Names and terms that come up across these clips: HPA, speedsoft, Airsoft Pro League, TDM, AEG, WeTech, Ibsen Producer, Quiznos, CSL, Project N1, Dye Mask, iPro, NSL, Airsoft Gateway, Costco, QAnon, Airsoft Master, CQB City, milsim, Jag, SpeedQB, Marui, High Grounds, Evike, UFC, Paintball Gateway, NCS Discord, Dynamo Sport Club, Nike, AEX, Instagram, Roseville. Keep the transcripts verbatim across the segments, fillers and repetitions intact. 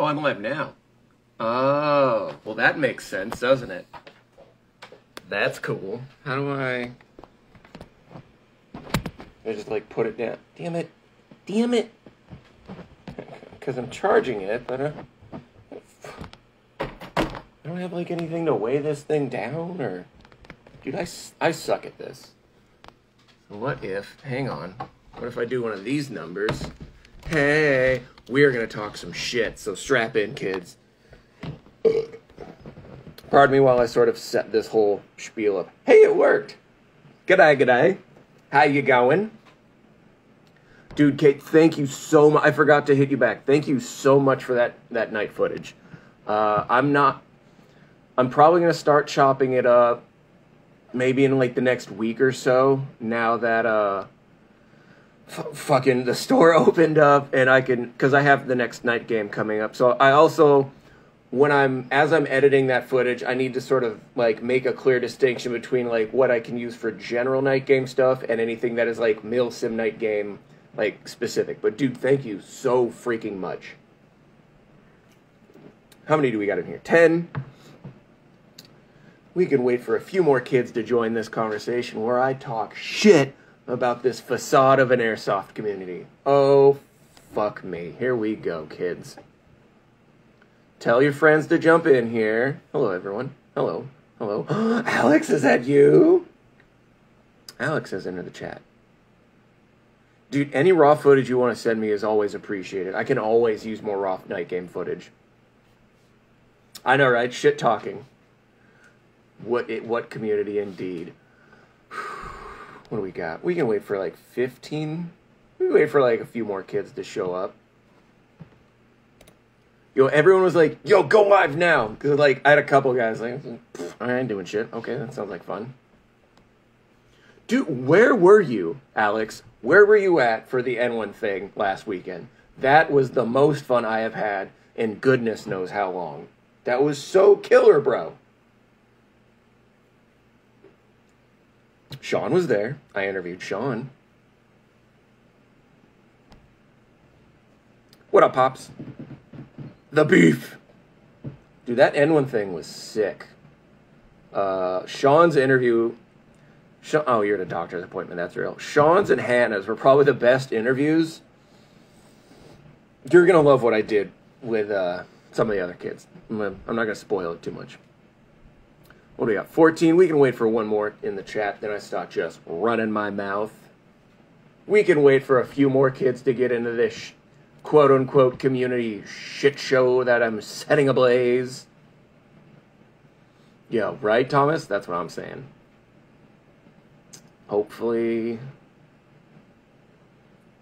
Oh, I'm live now. Oh, well, that makes sense, doesn't it? That's cool. How do I... I just, like, put it down. Damn it. Damn it. Because I'm charging it, but I... I don't have, like, anything to weigh this thing down, or... Dude, I, I suck at this. So what if... Hang on. What if I do one of these numbers? Hey, we're going to talk some shit, so strap in, kids. Pardon me while I sort of set this whole spiel up. Hey, it worked. G'day, g'day. How you going? Dude, Kate, thank you so much. I forgot to hit you back. Thank you so much for that, that night footage. Uh, I'm not... I'm probably going to start chopping it up maybe in, like, the next week or so, now that, uh... F fucking the store opened up, and I can, because I have the next night game coming up. So I also, when I'm, as I'm editing that footage, I need to sort of, like, make a clear distinction between, like, what I can use for general night game stuff and anything that is, like, mil sim night game, like, specific. But, dude, thank you so freaking much. How many do we got in here? Ten. We can wait for a few more kids to join this conversation where I talk shit about this facade of an airsoft community. Oh, fuck me. Here we go, kids. Tell your friends to jump in here. Hello, everyone. Hello. Hello. Alex, is that you? Alex has entered the chat. Dude, any raw footage you want to send me is always appreciated. I can always use more raw night game footage. I know, right? Shit talking. What, it, what community, indeed. What do we got? We can wait for like fifteen. We can wait for like a few more kids to show up. Yo, everyone was like, yo, go live now. Because, like, I had a couple guys like, I ain't doing shit. Okay, that sounds like fun. Dude, where were you, Alex? Where were you at for the N one thing last weekend? That was the most fun I have had in goodness knows how long. That was so killer, bro. Sean was there. I interviewed Sean. What up, Pops? The beef. Dude, that N one thing was sick. Uh, Sean's interview... Sean, oh, you're at a doctor's appointment. That's real. Sean's and Hannah's were probably the best interviews. You're going to love what I did with uh, some of the other kids. I'm not going to spoil it too much. What do we got? fourteen. We can wait for one more in the chat. Then I start just running my mouth. We can wait for a few more kids to get into this quote-unquote community shit show that I'm setting ablaze. Yeah, right, Thomas? That's what I'm saying. Hopefully...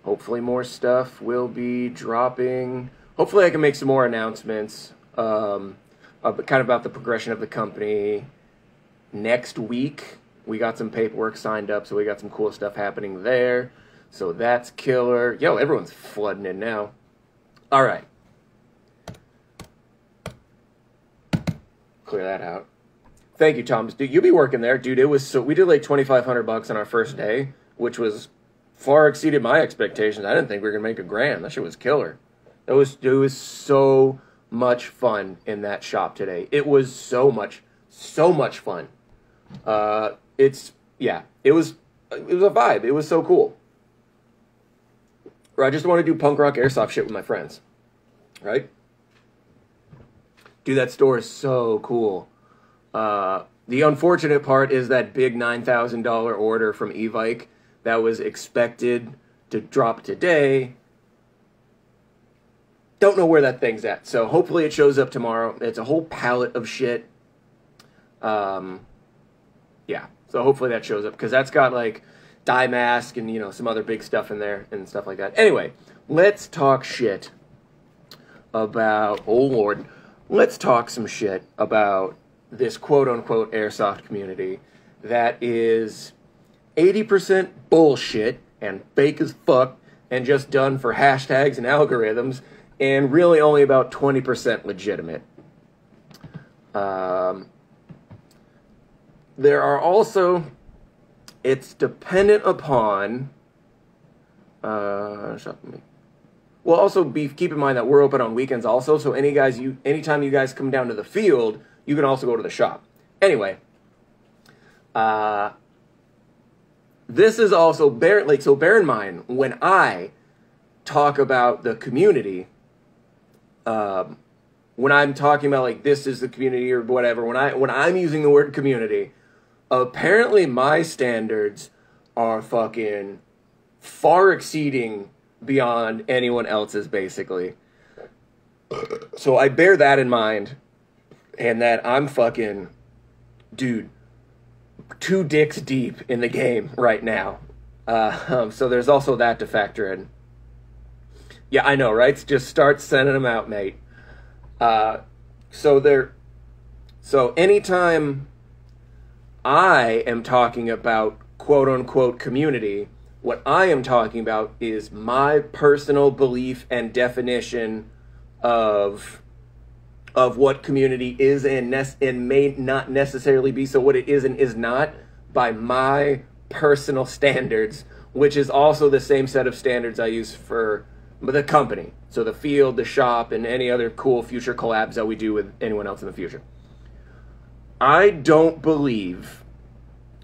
Hopefully more stuff will be dropping. Hopefully I can make some more announcements. Um, uh, but kind of about the progression of the company... Next week, we got some paperwork signed up, so we got some cool stuff happening there. So that's killer. Yo, everyone's flooding in now. All right. Clear that out. Thank you, Thomas. Dude, you'll be working there. Dude, it was so... We did like twenty-five hundred bucks on our first day, which was far exceeded my expectations. I didn't think we were going to make a grand. That shit was killer. That was, it was so much fun in that shop today. It was so much, so much fun. Uh, it's, yeah, it was, it was a vibe. It was so cool. Or I just want to do punk rock airsoft shit with my friends. Right? Dude, that store is so cool. Uh, the unfortunate part is that big nine thousand dollar order from Evike that was expected to drop today. Don't know where that thing's at. So hopefully it shows up tomorrow. It's a whole pallet of shit. Um, yeah, so hopefully that shows up, because that's got, like, Dye Mask and, you know, some other big stuff in there and stuff like that. Anyway, let's talk shit about, oh, Lord, let's talk some shit about this quote-unquote airsoft community that is eighty percent bullshit and fake as fuck and just done for hashtags and algorithms and really only about twenty percent legitimate. Um... There are also, it's dependent upon, uh, Well, also be keep in mind that we're open on weekends also, so any guys you anytime you guys come down to the field, you can also go to the shop. Anyway, uh, this is also bear like so. Bear in mind when I talk about the community, um, when I'm talking about like this is the community or whatever. When I when I'm using the word community, apparently my standards are fucking far exceeding beyond anyone else's, basically. So I bear that in mind, and that I'm fucking, dude, two dicks deep in the game right now. Uh, um, so there's also that to factor in. Yeah, I know, right? Just start sending them out, mate. Uh, so there, so anytime I am talking about quote-unquote community, what I am talking about is my personal belief and definition of of what community is and, and may not necessarily be, so what it is and is not, by my personal standards, which is also the same set of standards I use for the company. So the field, the shop, and any other cool future collabs that we do with anyone else in the future. I don't believe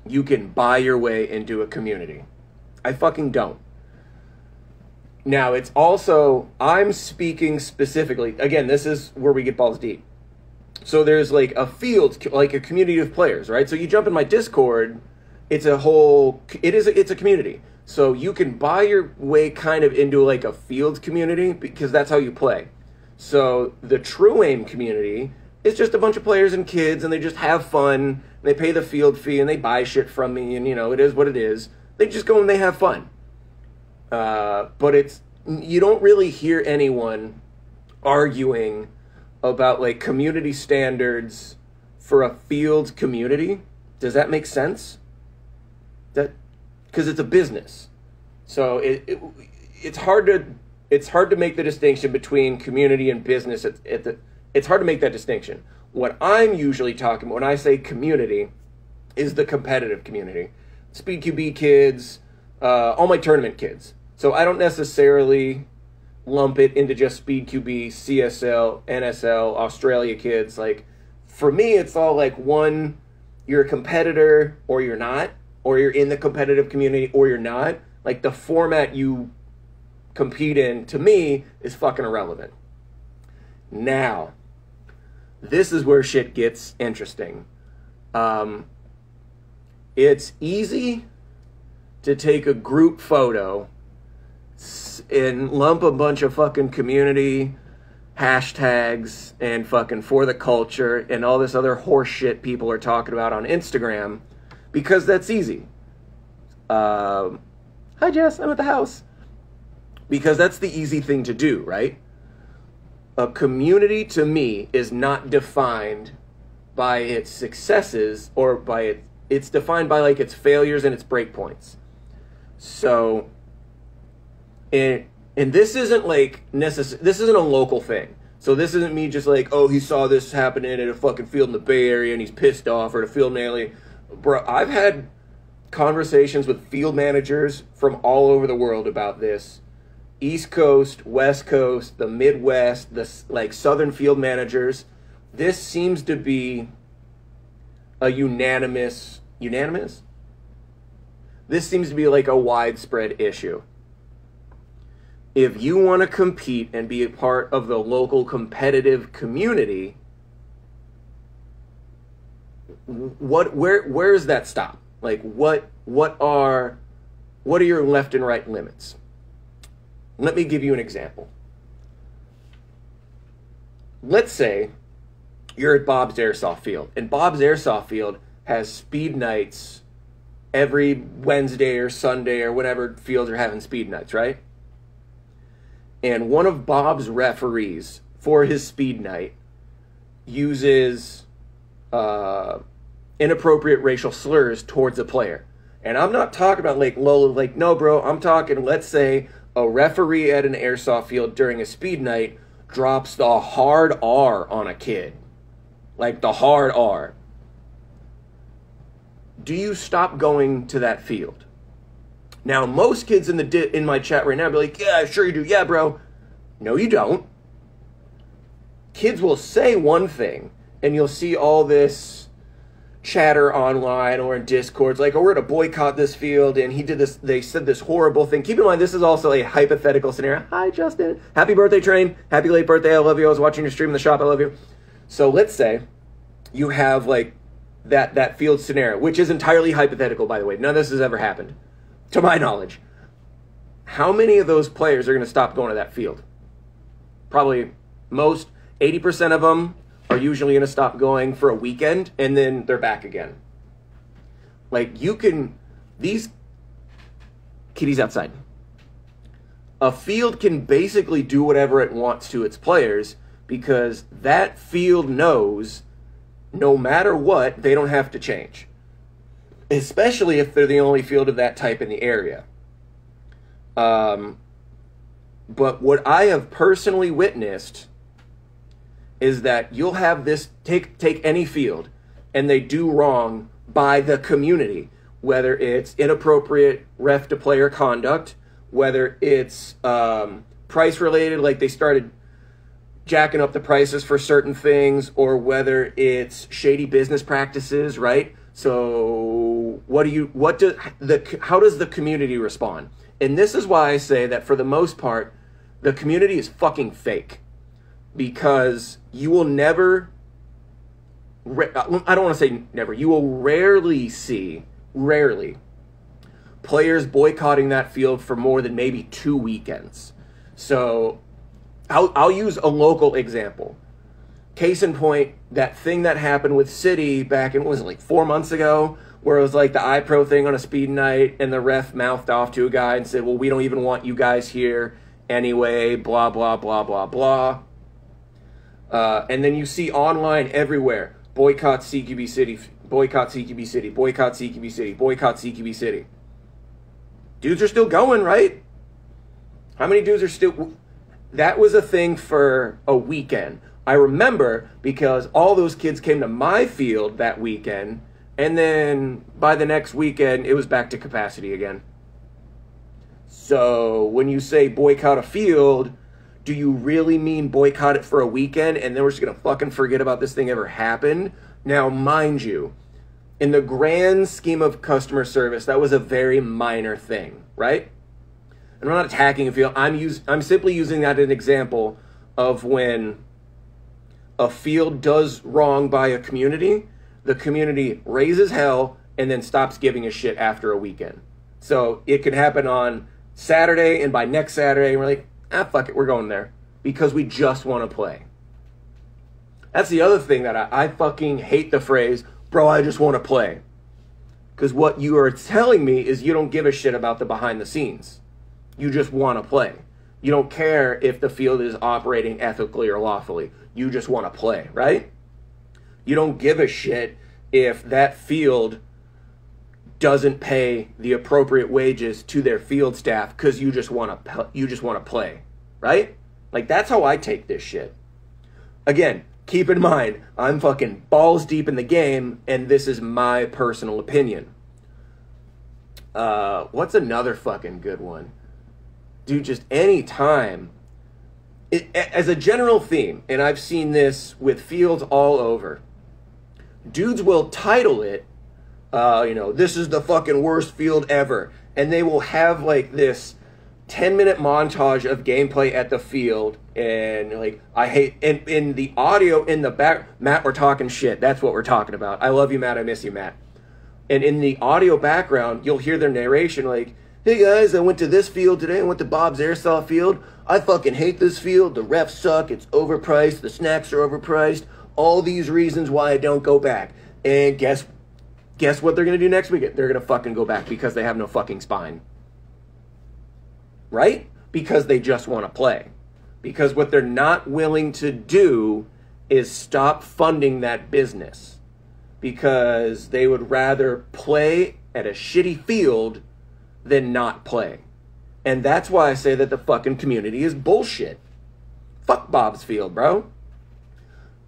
you can buy your way into a community. I fucking don't. Now, it's also, I'm speaking specifically, again, this is where we get balls deep. So there's like a field, like a community of players, right? So you jump in my Discord, it's a whole, it is, it's a community. So you can buy your way kind of into like a field community because that's how you play. So the True Aim community is just a bunch of players and kids, and they just have fun, and they pay the field fee, and they buy shit from me, and you know, it is what it is. They just go and they have fun. Uh, but it's, you don't really hear anyone arguing about like community standards for a field community. Does that make sense? That, because it's a business. So it, it, it's hard to, it's hard to make the distinction between community and business. At, at the, it's hard to make that distinction. What I'm usually talking about when I say community is the competitive community. SpeedQB kids, uh, all my tournament kids. So I don't necessarily lump it into just SpeedQB, C S L, N S L, Australia kids. Like, for me, it's all like one, you're a competitor or you're not, or you're in the competitive community or you're not. Like, the format you compete in, to me, is fucking irrelevant. Now, this is where shit gets interesting. Um... It's easy to take a group photo and lump a bunch of fucking community hashtags and fucking for the culture and all this other horse shit people are talking about on Instagram because that's easy. Um, hi, Jess, I'm at the house. Because that's the easy thing to do, right? A community to me is not defined by its successes or by its... It's defined by like its failures and its breakpoints. So, and, and this isn't like necess- this isn't a local thing. So this isn't me just like, oh, he saw this happening at a fucking field in the Bay Area and he's pissed off, or at a field in L A. Bro, I've had conversations with field managers from all over the world about this. East Coast, West Coast, the Midwest, the like Southern field managers. This seems to be a unanimous, unanimous? This seems to be like a widespread issue. If you want to compete and be a part of the local competitive community, what, where, where does that stop? Like, what, what are, what are your left and right limits? Let me give you an example. Let's say you're at Bob's Airsoft Field, and Bob's Airsoft Field has speed nights every Wednesday or Sunday or whatever fields are having speed nights, right? And one of Bob's referees for his speed night uses uh, inappropriate racial slurs towards a player. And I'm not talking about like Lola, like, no, bro, I'm talking, let's say, a referee at an Airsoft Field during a speed night drops the hard R on a kid. Like the hard R. Do you stop going to that field? Now, most kids in the di in my chat right now be like, yeah, sure you do. Yeah, bro. No, you don't. Kids will say one thing, and you'll see all this chatter online or in Discords, like, oh, we're going to boycott this field, and he did this, they said this horrible thing. Keep in mind, this is also a hypothetical scenario. Hi, Justin. Happy birthday, Train. Happy late birthday. I love you. I was watching your stream in the shop. I love you. So let's say you have, like, that, that field scenario, which is entirely hypothetical, by the way. None of this has ever happened, to my knowledge. How many of those players are going to stop going to that field? Probably most, eighty percent of them are usually going to stop going for a weekend, and then they're back again. Like, you can, these kitties outside, a field can basically do whatever it wants to its players, because that field knows no matter what, they don't have to change, especially if they're the only field of that type in the area. Um, but what I have personally witnessed is that you'll have this, take, take any field, and they do wrong by the community, whether it's inappropriate ref to player conduct, whether it's um, price related, like they started jacking up the prices for certain things, or whether it's shady business practices, right? So what do you, what do the, how does the community respond? And this is why I say that for the most part, the community is fucking fake, because you will never, I don't want to say never, you will rarely see, rarely, players boycotting that field for more than maybe two weekends. So I'll, I'll use a local example. Case in point, that thing that happened with City back in, what was it, like four months ago, where it was like the iPro thing on a speed night, and the ref mouthed off to a guy and said, well, we don't even want you guys here anyway, blah, blah, blah, blah, blah. Uh, and then you see online everywhere, boycott C Q B City, boycott C Q B City, boycott C Q B City, boycott C Q B City. Dudes are still going, right? How many dudes are still... That was a thing for a weekend. I remember because all those kids came to my field that weekend, and then by the next weekend, it was back to capacity again. So when you say boycott a field, do you really mean boycott it for a weekend and then we're just going to fucking forget about this thing ever happened? Now, mind you, in the grand scheme of customer service, that was a very minor thing, right? And I'm not attacking a field. I'm use, I'm simply using that as an example of when a field does wrong by a community, the community raises hell and then stops giving a shit after a weekend. So it could happen on Saturday, and by next Saturday, we're like, ah, fuck it, we're going there because we just want to play. That's the other thing that I, I fucking hate the phrase, bro, I just want to play. Because what you are telling me is you don't give a shit about the behind the scenes. You just want to play. You don't care if the field is operating ethically or lawfully. You just want to play, right? You don't give a shit if that field doesn't pay the appropriate wages to their field staff because you just want to you just want to play, right? Like, that's how I take this shit. Again, keep in mind, I'm fucking balls deep in the game, and this is my personal opinion. Uh, what's another fucking good one? Dude, just any time, it, as a general theme, and I've seen this with fields all over, dudes will title it, uh, you know, this is the fucking worst field ever. And they will have like this ten minute montage of gameplay at the field. And like, I hate, and in the audio in the back, Matt, we're talking shit. That's what we're talking about. I love you, Matt. I miss you, Matt. And in the audio background, you'll hear their narration like, hey guys, I went to this field today. I went to Bob's Airsoft Field. I fucking hate this field. The refs suck. It's overpriced. The snacks are overpriced. All these reasons why I don't go back. And guess, guess what they're going to do next weekend? They're going to fucking go back because they have no fucking spine. Right? Because they just want to play. Because what they're not willing to do is stop funding that business. Because they would rather play at a shitty field than not play. And that's why I say that the fucking community is bullshit. Fuck Bob's Field, bro.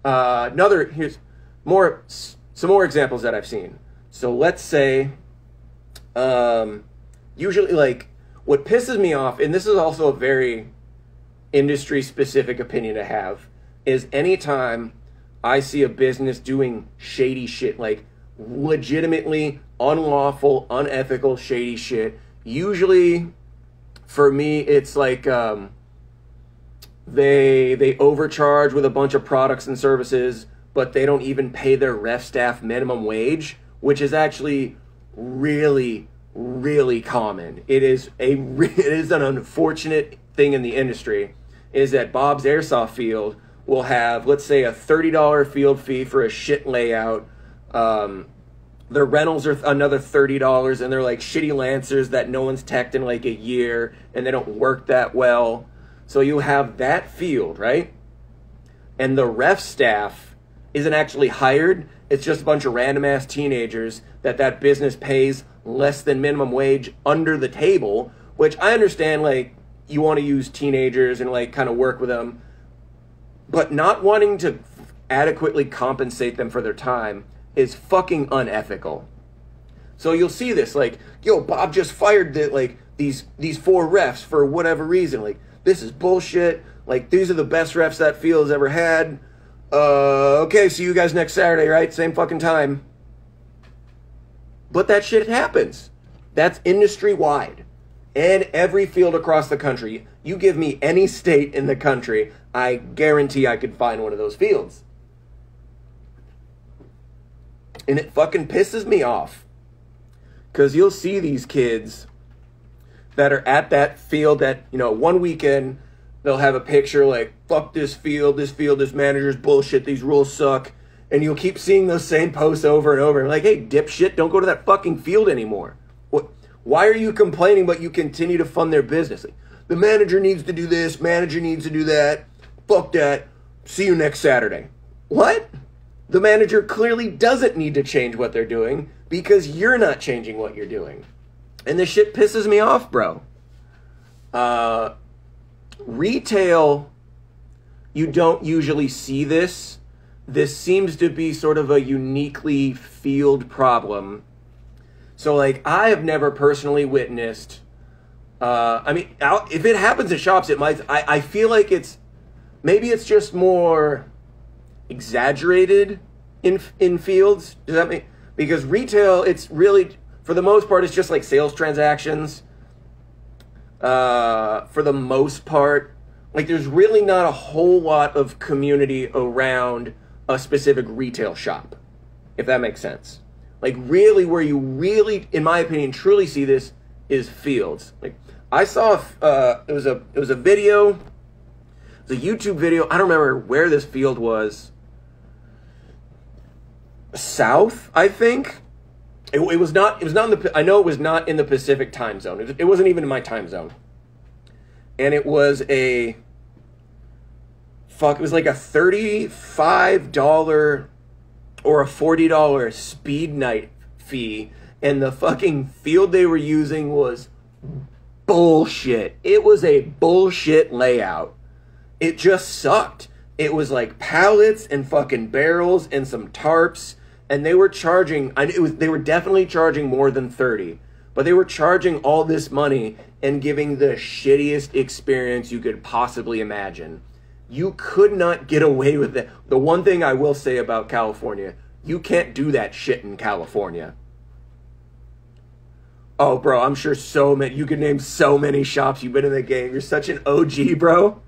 Uh, another, here's more, some more examples that I've seen. So let's say, um, usually like, what pisses me off, and this is also a very industry-specific opinion I have is anytime I see a business doing shady shit, like legitimately unlawful, unethical, shady shit, usually for me it's like um, they they overcharge with a bunch of products and services, but they don't even pay their ref staff minimum wage, which is actually really, really common. It is a it is an unfortunate thing in the industry, is that Bob's Airsoft Field will have, let's say, a thirty dollar field fee for a shit layout. Um, their rentals are another thirty dollars, and they're like shitty Lancers that no one's teched in like a year, and they don't work that well. So you have that field, right? And the ref staff isn't actually hired. It's just a bunch of random ass teenagers that that business pays less than minimum wage under the table, which I understand, like, you want to use teenagers and like kind of work with them, but not wanting to adequately compensate them for their time is fucking unethical. So you'll see this, like, yo, Bob just fired the, like these these four refs for whatever reason. Like, this is bullshit. Like, these are the best refs that field's ever had. Uh, okay, see you guys next Saturday, right? Same fucking time. But that shit happens. That's industry-wide. And every field across the country, you give me any state in the country, I guarantee I could find one of those fields. And it fucking pisses me off. Because you'll see these kids that are at that field that, you know, one weekend, they'll have a picture like, fuck this field, this field, this manager's bullshit, these rules suck. And you'll keep seeing those same posts over and over. Like, hey, dipshit, don't go to that fucking field anymore. What? Why are you complaining but you continue to fund their business? Like, the manager needs to do this, manager needs to do that. Fuck that. See you next Saturday. What? The manager clearly doesn't need to change what they're doing because you're not changing what you're doing. And this shit pisses me off, bro. Uh, retail, you don't usually see this. This seems to be sort of a uniquely field problem. So, like, I have never personally witnessed... Uh, I mean, I'll, if it happens at shops, it might... I, I feel like it's... Maybe it's just more... exaggerated in in fields. Does that mean, because retail, it's really, for the most part, it's just like sales transactions. Uh, for the most part, like, there's really not a whole lot of community around a specific retail shop, if that makes sense. Like, really, where you really, in my opinion, truly see this is fields. Like, I saw uh, it was a it was a video, it was a YouTube video. I don't remember where this field was. South, I think. It, it was not. It was not in the. I know it was not in the Pacific time zone. It, it wasn't even in my time zone. And it was a. Fuck! It was like a thirty-five dollar, or a forty dollar speed night fee, and the fucking field they were using was bullshit. It was a bullshit layout. It just sucked. It was like pallets and fucking barrels and some tarps. And they were charging, it was, they were definitely charging more than thirty, but they were charging all this money and giving the shittiest experience you could possibly imagine. You could not get away with it. The one thing I will say about California, you can't do that shit in California. Oh, bro, I'm sure so many, you could name so many shops. You've been in the game. You're such an O G, bro.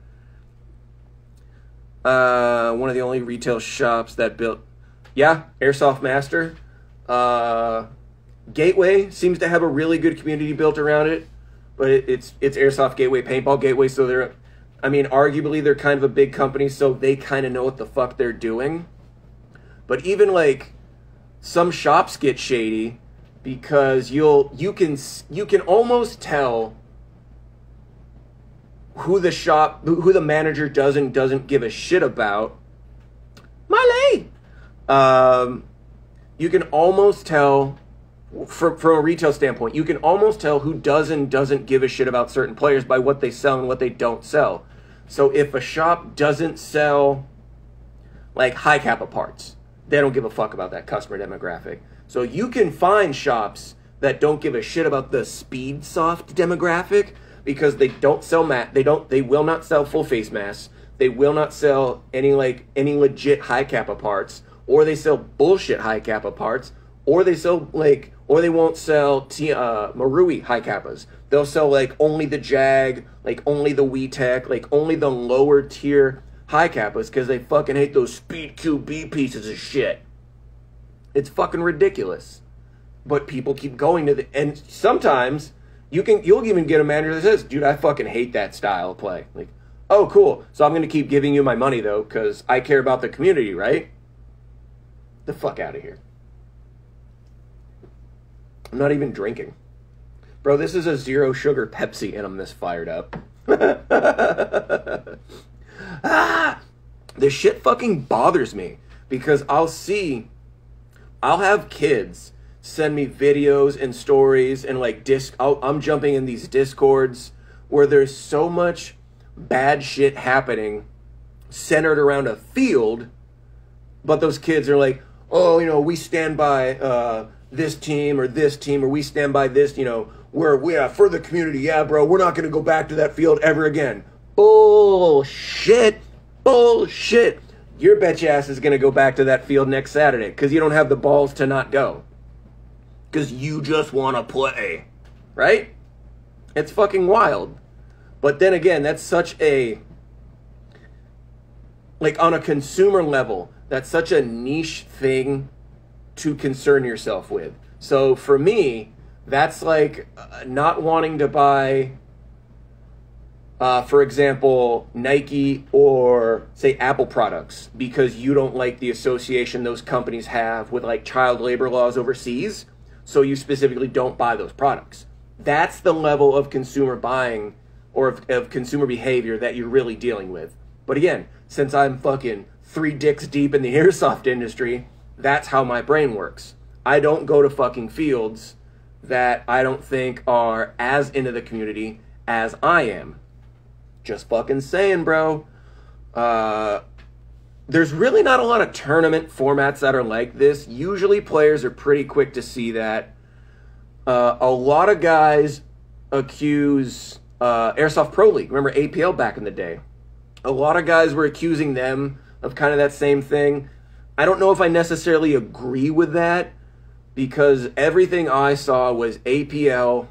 Uh, one of the only retail shops that built... Yeah, Airsoft Master. Uh, Gateway seems to have a really good community built around it, but it, it's it's Airsoft Gateway, Paintball Gateway, so they're, I mean, arguably they're kind of a big company, so they kind of know what the fuck they're doing. But even, like, some shops get shady because you'll you can you can almost tell who the shop who the manager does and doesn't give a shit about. Marui. Um, you can almost tell, from, from a retail standpoint, you can almost tell who does and doesn't give a shit about certain players by what they sell and what they don't sell. So if a shop doesn't sell, like, high kappa parts, they don't give a fuck about that customer demographic. So you can find shops that don't give a shit about the speedsoft demographic because they don't sell mat. They don't. They will not sell full face masks. They will not sell any like any legit high kappa parts, or they sell bullshit high kappa parts, or they sell like or they won't sell t uh, Marui high kappas. They'll sell like only the Jag, like only the WeTech, like only the lower tier high kappas because they fucking hate those SpeedQB pieces of shit. It's fucking ridiculous. But people keep going to the and sometimes you can you'll even get a manager that says, "Dude, I fucking hate that style of play." Like, "Oh, cool. So I'm going to keep giving you my money though cuz I care about the community, right?" The fuck out of here. I'm not even drinking. Bro, this is a zero sugar Pepsi and I'm this fired up. Ah! This shit fucking bothers me because I'll see I'll have kids send me videos and stories and like disc. I'll, I'm jumping in these discords where there's so much bad shit happening centered around a field, but those kids are like, "Oh, you know, we stand by uh, this team or this team, or we stand by this, you know, we're, we're for the community. Yeah, bro, we're not going to go back to that field ever again." Bullshit. Bullshit. Your bitch ass is going to go back to that field next Saturday because you don't have the balls to not go. Because you just want to play, right? It's fucking wild. But then again, that's such a, like on a consumer level, that's such a niche thing to concern yourself with. So for me, that's like not wanting to buy, uh, for example, Nike or say Apple products because you don't like the association those companies have with like child labor laws overseas. So you specifically don't buy those products. That's the level of consumer buying or of, of consumer behavior that you're really dealing with. But again, since I'm fucking three dicks deep in the airsoft industry, that's how my brain works. I don't go to fucking fields that I don't think are as into the community as I am. Just fucking saying, bro. Uh... There's really not a lot of tournament formats that are like this. Usually players are pretty quick to see that. Uh, a lot of guys accuse uh, Airsoft Pro League. Remember A P L back in the day? A lot of guys were accusing them of kind of that same thing. I don't know if I necessarily agree with that because everything I saw was A P L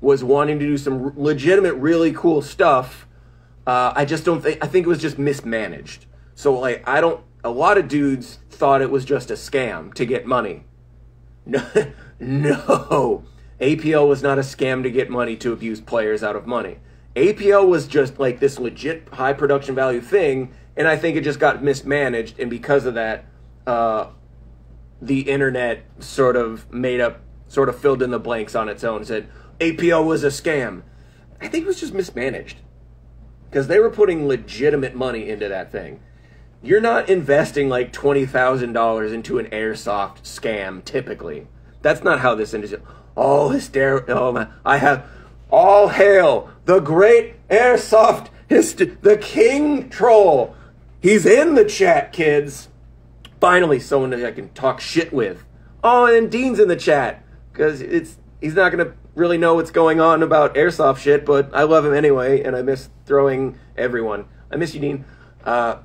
was wanting to do some legitimate, really cool stuff. Uh, I just don't think, I think it was just mismanaged. So, like, I don't... A lot of dudes thought it was just a scam to get money. No. No. A P L was not a scam to get money to abuse players out of money. A P L was just, like, this legit high production value thing, and I think it just got mismanaged, and because of that, uh, the internet sort of made up... sort of filled in the blanks on its own and said, A P L was a scam. I think it was just mismanaged. Because they were putting legitimate money into that thing. You're not investing like twenty thousand dollars into an airsoft scam, typically. That's not how this industry... Oh, hyster... Oh, my... I have... All hail the great airsoft... Hyster... The king troll. He's in the chat, kids. Finally, someone that I can talk shit with. Oh, and Dean's in the chat. Because it's... He's not going to really know what's going on about airsoft shit, but I love him anyway, and I miss throwing everyone. I miss you, Dean. Uh...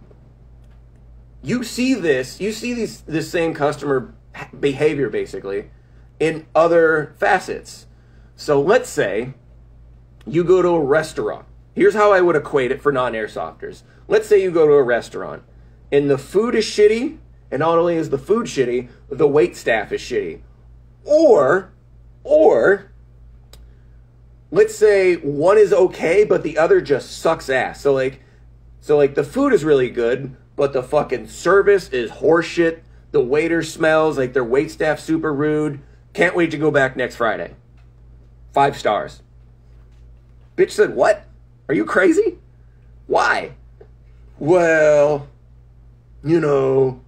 You see this, you see these, this same customer behavior, basically, in other facets. So let's say you go to a restaurant. Here's how I would equate it for non-airsofters. Let's say you go to a restaurant, and the food is shitty, and not only is the food shitty, the wait staff is shitty. Or, or, let's say one is okay, but the other just sucks ass. So, like, so like the food is really good, but the fucking service is horseshit. The waiter smells, like their waitstaff super rude. Can't wait to go back next Friday. Five stars. Bitch said, "What? Are you crazy? Why?" "Well, you know,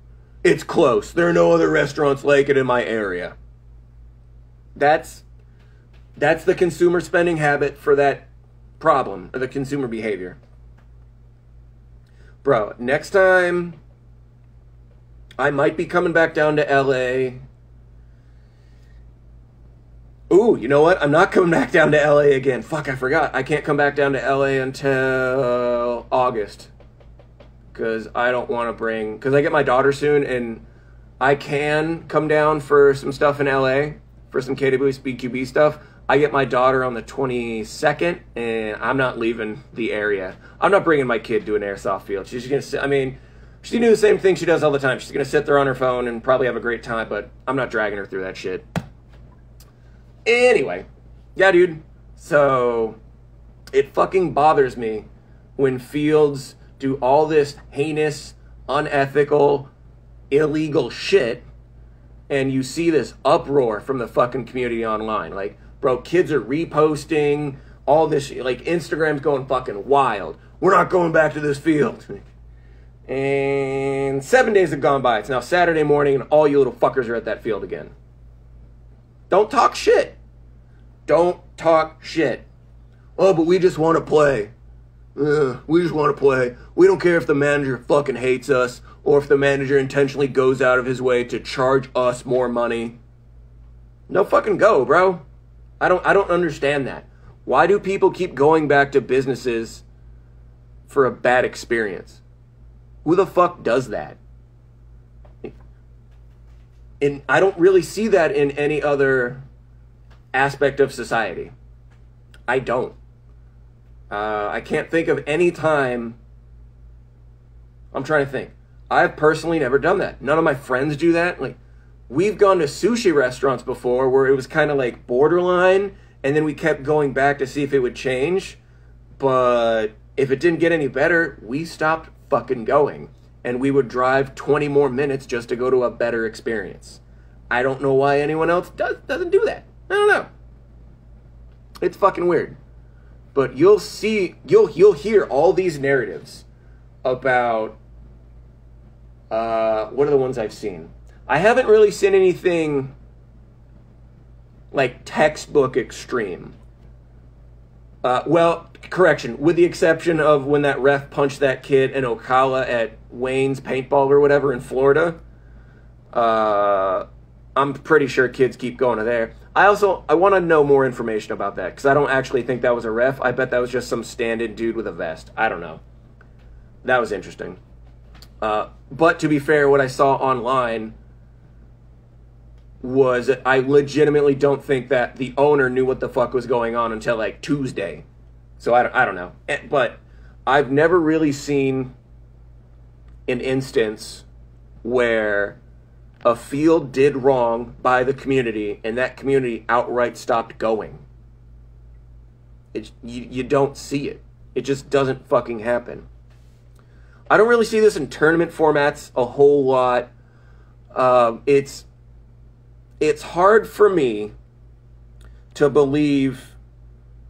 it's close. There are no other restaurants like it in my area." That's that's the consumer spending habit for that problem, or the consumer behavior. Bro, next time, I might be coming back down to L A. ooh, you know what? I'm not coming back down to L A again. Fuck, I forgot. I can't come back down to L A until August. Because I don't want to bring... Because I get my daughter soon, and I can come down for some stuff in L A, for some K W SpeedQB stuff. I get my daughter on the twenty-second, and I'm not leaving the area. I'm not bringing my kid to an airsoft field. She's going to... I mean... She knew the same thing she does all the time. She's going to sit there on her phone and probably have a great time, but I'm not dragging her through that shit. Anyway. Yeah, dude. So, it fucking bothers me when fields do all this heinous, unethical, illegal shit, and you see this uproar from the fucking community online. Like, bro, kids are reposting all this shit. Like, Instagram's going fucking wild. We're not going back to this field. And seven days have gone by. It's now Saturday morning, and all you little fuckers are at that field again. Don't talk shit. Don't talk shit. Oh, but we just want to play. Ugh, we just want to play. We don't care if the manager fucking hates us or if the manager intentionally goes out of his way to charge us more money. No fucking go, bro. I don't, I don't understand that. Why do people keep going back to businesses for a bad experience? Who the fuck does that? And I don't really see that in any other aspect of society. I don't. Uh, I can't think of any time. I'm trying to think. I've personally never done that. None of my friends do that. Like, we've gone to sushi restaurants before where it was kind of like borderline, and then we kept going back to see if it would change. But if it didn't get any better, we stopped fucking going, and we would drive twenty more minutes just to go to a better experience. I don't know why anyone else does, doesn't do that. I don't know. It's fucking weird. But you'll see, you'll you'll hear all these narratives about uh, what are the ones I've seen? I haven't really seen anything like textbook extreme. Uh, well, correction, with the exception of when that ref punched that kid in Ocala at Wayne's Paintball or whatever in Florida. Uh, I'm pretty sure kids keep going to there. I also, I want to know more information about that, because I don't actually think that was a ref. I bet that was just some stand-in dude with a vest. I don't know. That was interesting. Uh, but to be fair, what I saw online was that I legitimately don't think that the owner knew what the fuck was going on until, like, Tuesday. So I don't, I don't know. But I've never really seen an instance where a field did wrong by the community and that community outright stopped going. It, you, you don't see it. It just doesn't fucking happen. I don't really see this in tournament formats a whole lot. Um, it's... It's hard for me to believe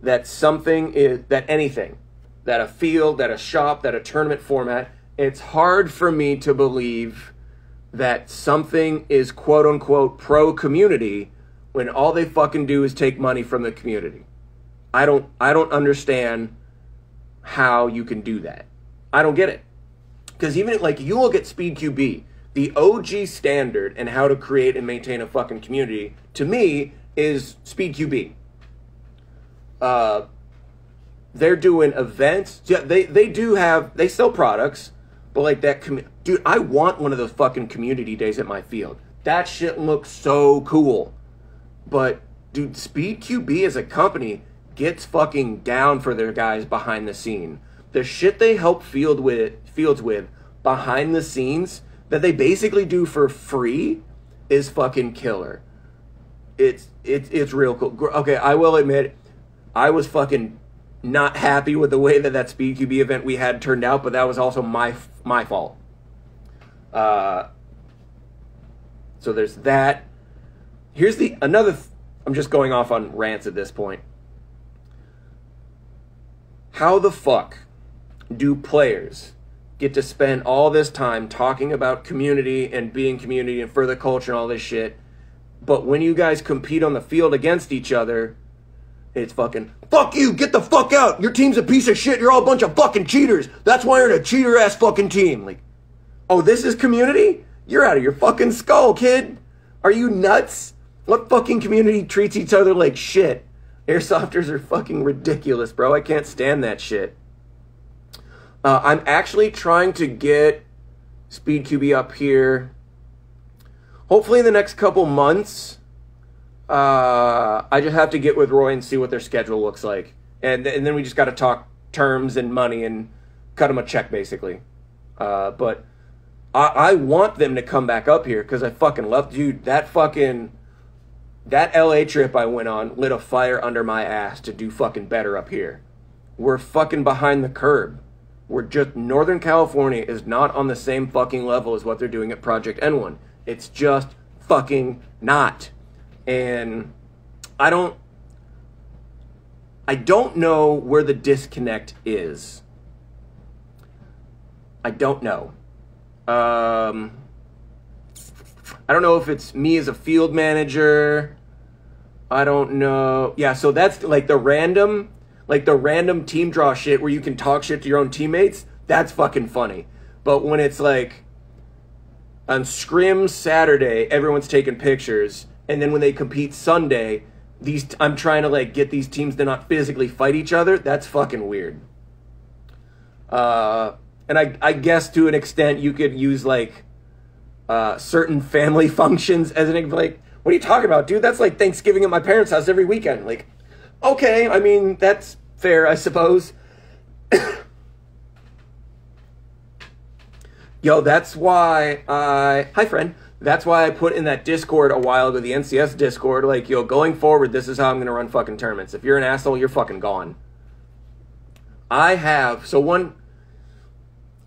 that something is, that anything, that a field, that a shop, that a tournament format, it's hard for me to believe that something is quote unquote pro-community when all they fucking do is take money from the community. I don't, I don't understand how you can do that. I don't get it. Because even like you look at SpeedQB, the O G standard and how to create and maintain a fucking community, to me, is SpeedQB. Uh, they're doing events. Yeah, they, they do have, they sell products, but like that, com dude, I want one of those fucking community days at my field. That shit looks so cool. But, dude, SpeedQB as a company gets fucking down for their guys behind the scene. The shit they help field with, fields with behind the scenes that they basically do for free is fucking killer. It's, it's, it's real cool. Okay, I will admit, I was fucking not happy with the way that that SpeedQB event we had turned out, but that was also my, my fault. Uh, so there's that. Here's the, another, th I'm just going off on rants at this point. How the fuck do players get to spend all this time talking about community and being community and further culture and all this shit, but when you guys compete on the field against each other, it's fucking, fuck you, get the fuck out, your team's a piece of shit, you're all a bunch of fucking cheaters, that's why you're in a cheater-ass fucking team. Like, oh, this is community? You're out of your fucking skull, kid. Are you nuts? What fucking community treats each other like shit? Airsofters are fucking ridiculous, bro. I can't stand that shit. Uh, I'm actually trying to get SpeedQB up here. Hopefully in the next couple months. Uh, I just have to get with Roy and see what their schedule looks like. And, and then we just got to talk terms and money and cut them a check, basically. Uh, but I, I want them to come back up here because I fucking love... Dude, that fucking... That L A trip I went on lit a fire under my ass to do fucking better up here. We're fucking behind the curb. We're just... Northern California is not on the same fucking level as what they're doing at Project N one. It's just fucking not. And I don't... I don't know where the disconnect is. I don't know. Um... I don't know if it's me as a field manager. I don't know. Yeah, so that's like the random, like the random team draw shit where you can talk shit to your own teammates. That's fucking funny. But when it's like on Scrim Saturday, everyone's taking pictures. And then when they compete Sunday, these I'm trying to like get these teams to not physically fight each other. That's fucking weird. Uh, and I, I guess to an extent you could use like... Uh, certain family functions as an like, what are you talking about, dude? That's like Thanksgiving at my parents' house every weekend. Like, okay, I mean, that's fair, I suppose. Yo, that's why I, hi friend, that's why I put in that Discord a while ago, the N C S Discord, like, yo, going forward, this is how I'm going to run fucking tournaments. If you're an asshole, you're fucking gone. I have, so one...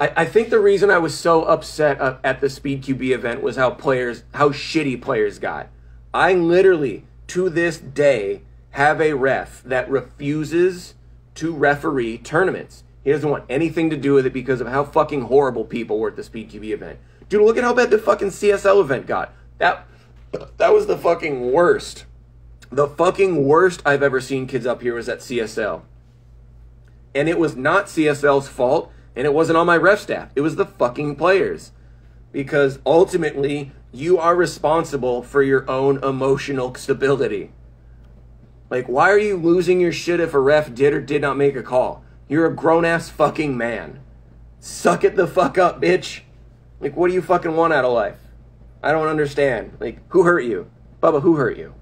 I, I think the reason I was so upset uh, at the SpeedQB event was how players, how shitty players got. I literally, to this day, have a ref that refuses to referee tournaments. He doesn't want anything to do with it because of how fucking horrible people were at the SpeedQB event. Dude, look at how bad the fucking C S L event got. That, that was the fucking worst. The fucking worst I've ever seen kids up here was at C S L. And it was not C S L's fault. And it wasn't on my ref staff. It was the fucking players. Because ultimately, you are responsible for your own emotional stability. Like, why are you losing your shit if a ref did or did not make a call? You're a grown-ass fucking man. Suck it the fuck up, bitch. Like, what do you fucking want out of life? I don't understand. Like, who hurt you? Bubba, who hurt you?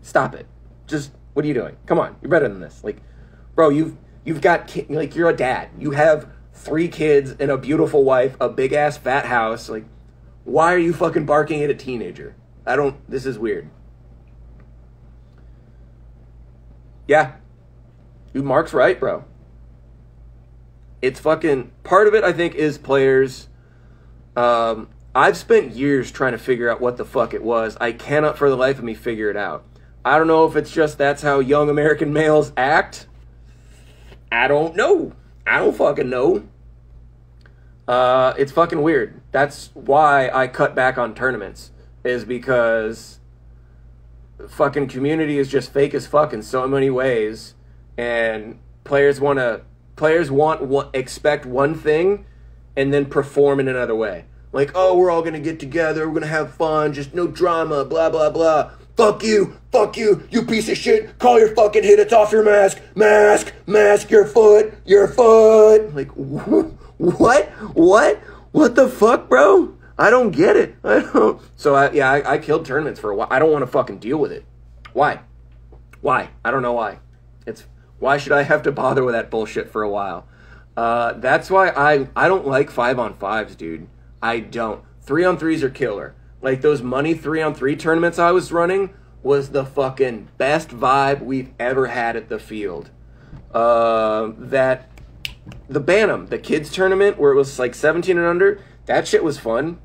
Stop it. Just, what are you doing? Come on, you're better than this. Like, bro, you've, you've got, like, you're a dad. You have... three kids and a beautiful wife, a big ass fat house. Like, why are you fucking barking at a teenager? I don't, this is weird. Yeah. Dude, Mark's right, bro. It's fucking, part of it I think is players. Um, I've spent years trying to figure out what the fuck it was. I cannot for the life of me figure it out. I don't know if it's just that's how young American males act. I don't know. I don't fucking know. Uh, it's fucking weird. That's why I cut back on tournaments, is because fucking community is just fake as fuck in so many ways, and players want to players want what expect one thing, and then perform in another way. Like, oh, we're all gonna get together, we're gonna have fun, just no drama, blah blah blah. Fuck you, fuck you, you piece of shit. Call your fucking hit, it's off your mask. Mask, mask, your foot, your foot. Like, wh what? What? What the fuck, bro? I don't get it. I don't. So, I, yeah, I, I killed tournaments for a while. I don't want to fucking deal with it. Why? Why? I don't know why. It's, why should I have to bother with that bullshit for a while? Uh, that's why I, I don't like five on fives, dude. I don't. three on threes are killer. Like, those money three on three tournaments I was running was the fucking best vibe we've ever had at the field. Uh, that, the Bantam, the kids tournament, where it was like seventeen and under, that shit was fun.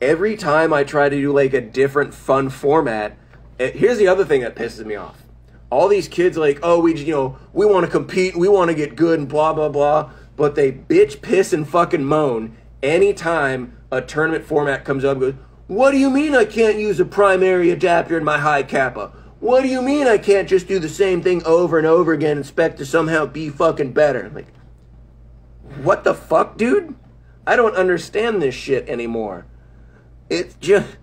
Every time I try to do, like, a different fun format, it, here's the other thing that pisses me off. All these kids are like, oh, we, you know, we want to compete, we want to get good, and blah, blah, blah. But they bitch, piss, and fucking moan anytime a tournament format comes up and goes, what do you mean I can't use a primary adapter in my high kappa? What do you mean I can't just do the same thing over and over again and expect to somehow be fucking better? I'm like, what the fuck, dude? I don't understand this shit anymore. It's just...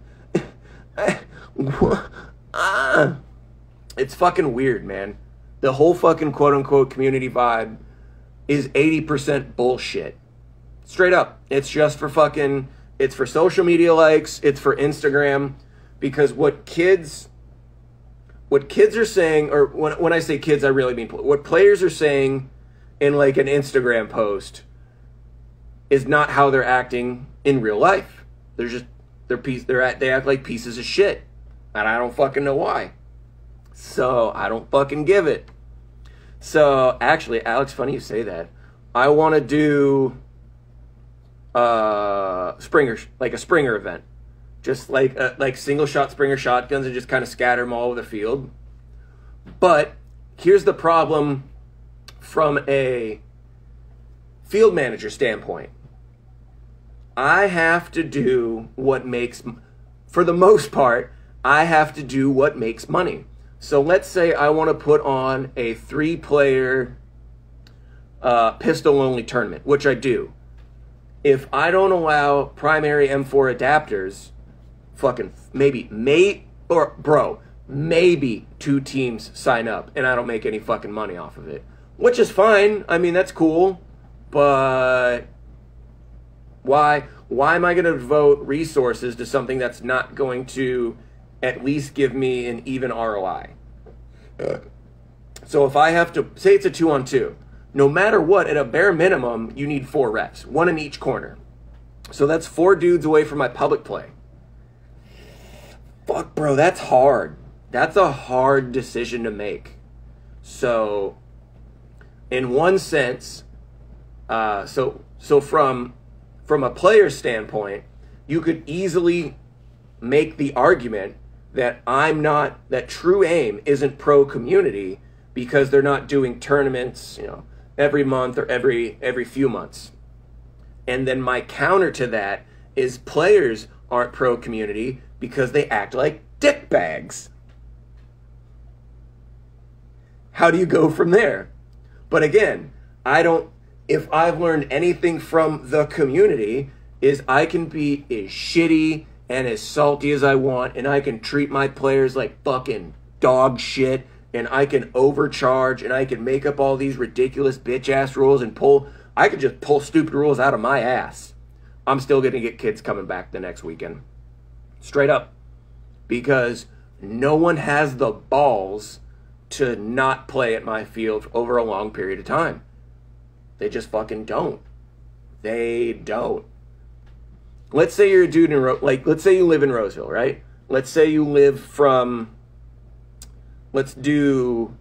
It's fucking weird, man. The whole fucking quote-unquote community vibe is eighty percent bullshit. Straight up. It's just for fucking... It's for social media likes. It's for Instagram. Because what kids... What kids are saying... Or when, when I say kids, I really mean... What players are saying in like an Instagram post is not how they're acting in real life. They're just... They're piece, they're at, they act like pieces of shit. And I don't fucking know why. So, I don't fucking give it. So, actually, Alex, funny you say that. I want to do uh, Springer, like a Springer event. Just like a, like single-shot Springer shotguns and just kind of scatter them all over the field. But here's the problem from a field manager standpoint. I have to do what makes, for the most part, I have to do what makes money. So let's say I want to put on a three-player uh, pistol-only tournament, which I do. If I don't allow primary M four adapters, fucking maybe, may, or bro, maybe two teams sign up, and I don't make any fucking money off of it. Which is fine. I mean, that's cool. But why, why am I going to devote resources to something that's not going to... at least give me an even R O I. Uh, so if I have to, say it's a two on two, no matter what, at a bare minimum, you need four reps, one in each corner. So that's four dudes away from my public play. Fuck, bro, that's hard. That's a hard decision to make. So in one sense, uh, so so from, from a player's standpoint, you could easily make the argument that I'm not, that True Aim isn't pro community because they're not doing tournaments, you know, every month or every every few months. And then my counter to that is players aren't pro community because they act like dickbags. How do you go from there? But again, I don't, if I've learned anything from the community is I can be as shitty and as salty as I want, and I can treat my players like fucking dog shit, and I can overcharge, and I can make up all these ridiculous bitch-ass rules and pull... I could just pull stupid rules out of my ass. I'm still going to get kids coming back the next weekend. Straight up. Because no one has the balls to not play at my field over a long period of time. They just fucking don't. They don't. Let's say you're a dude in, Ro like, let's say you live in Roseville, right? Let's say you live from, let's do,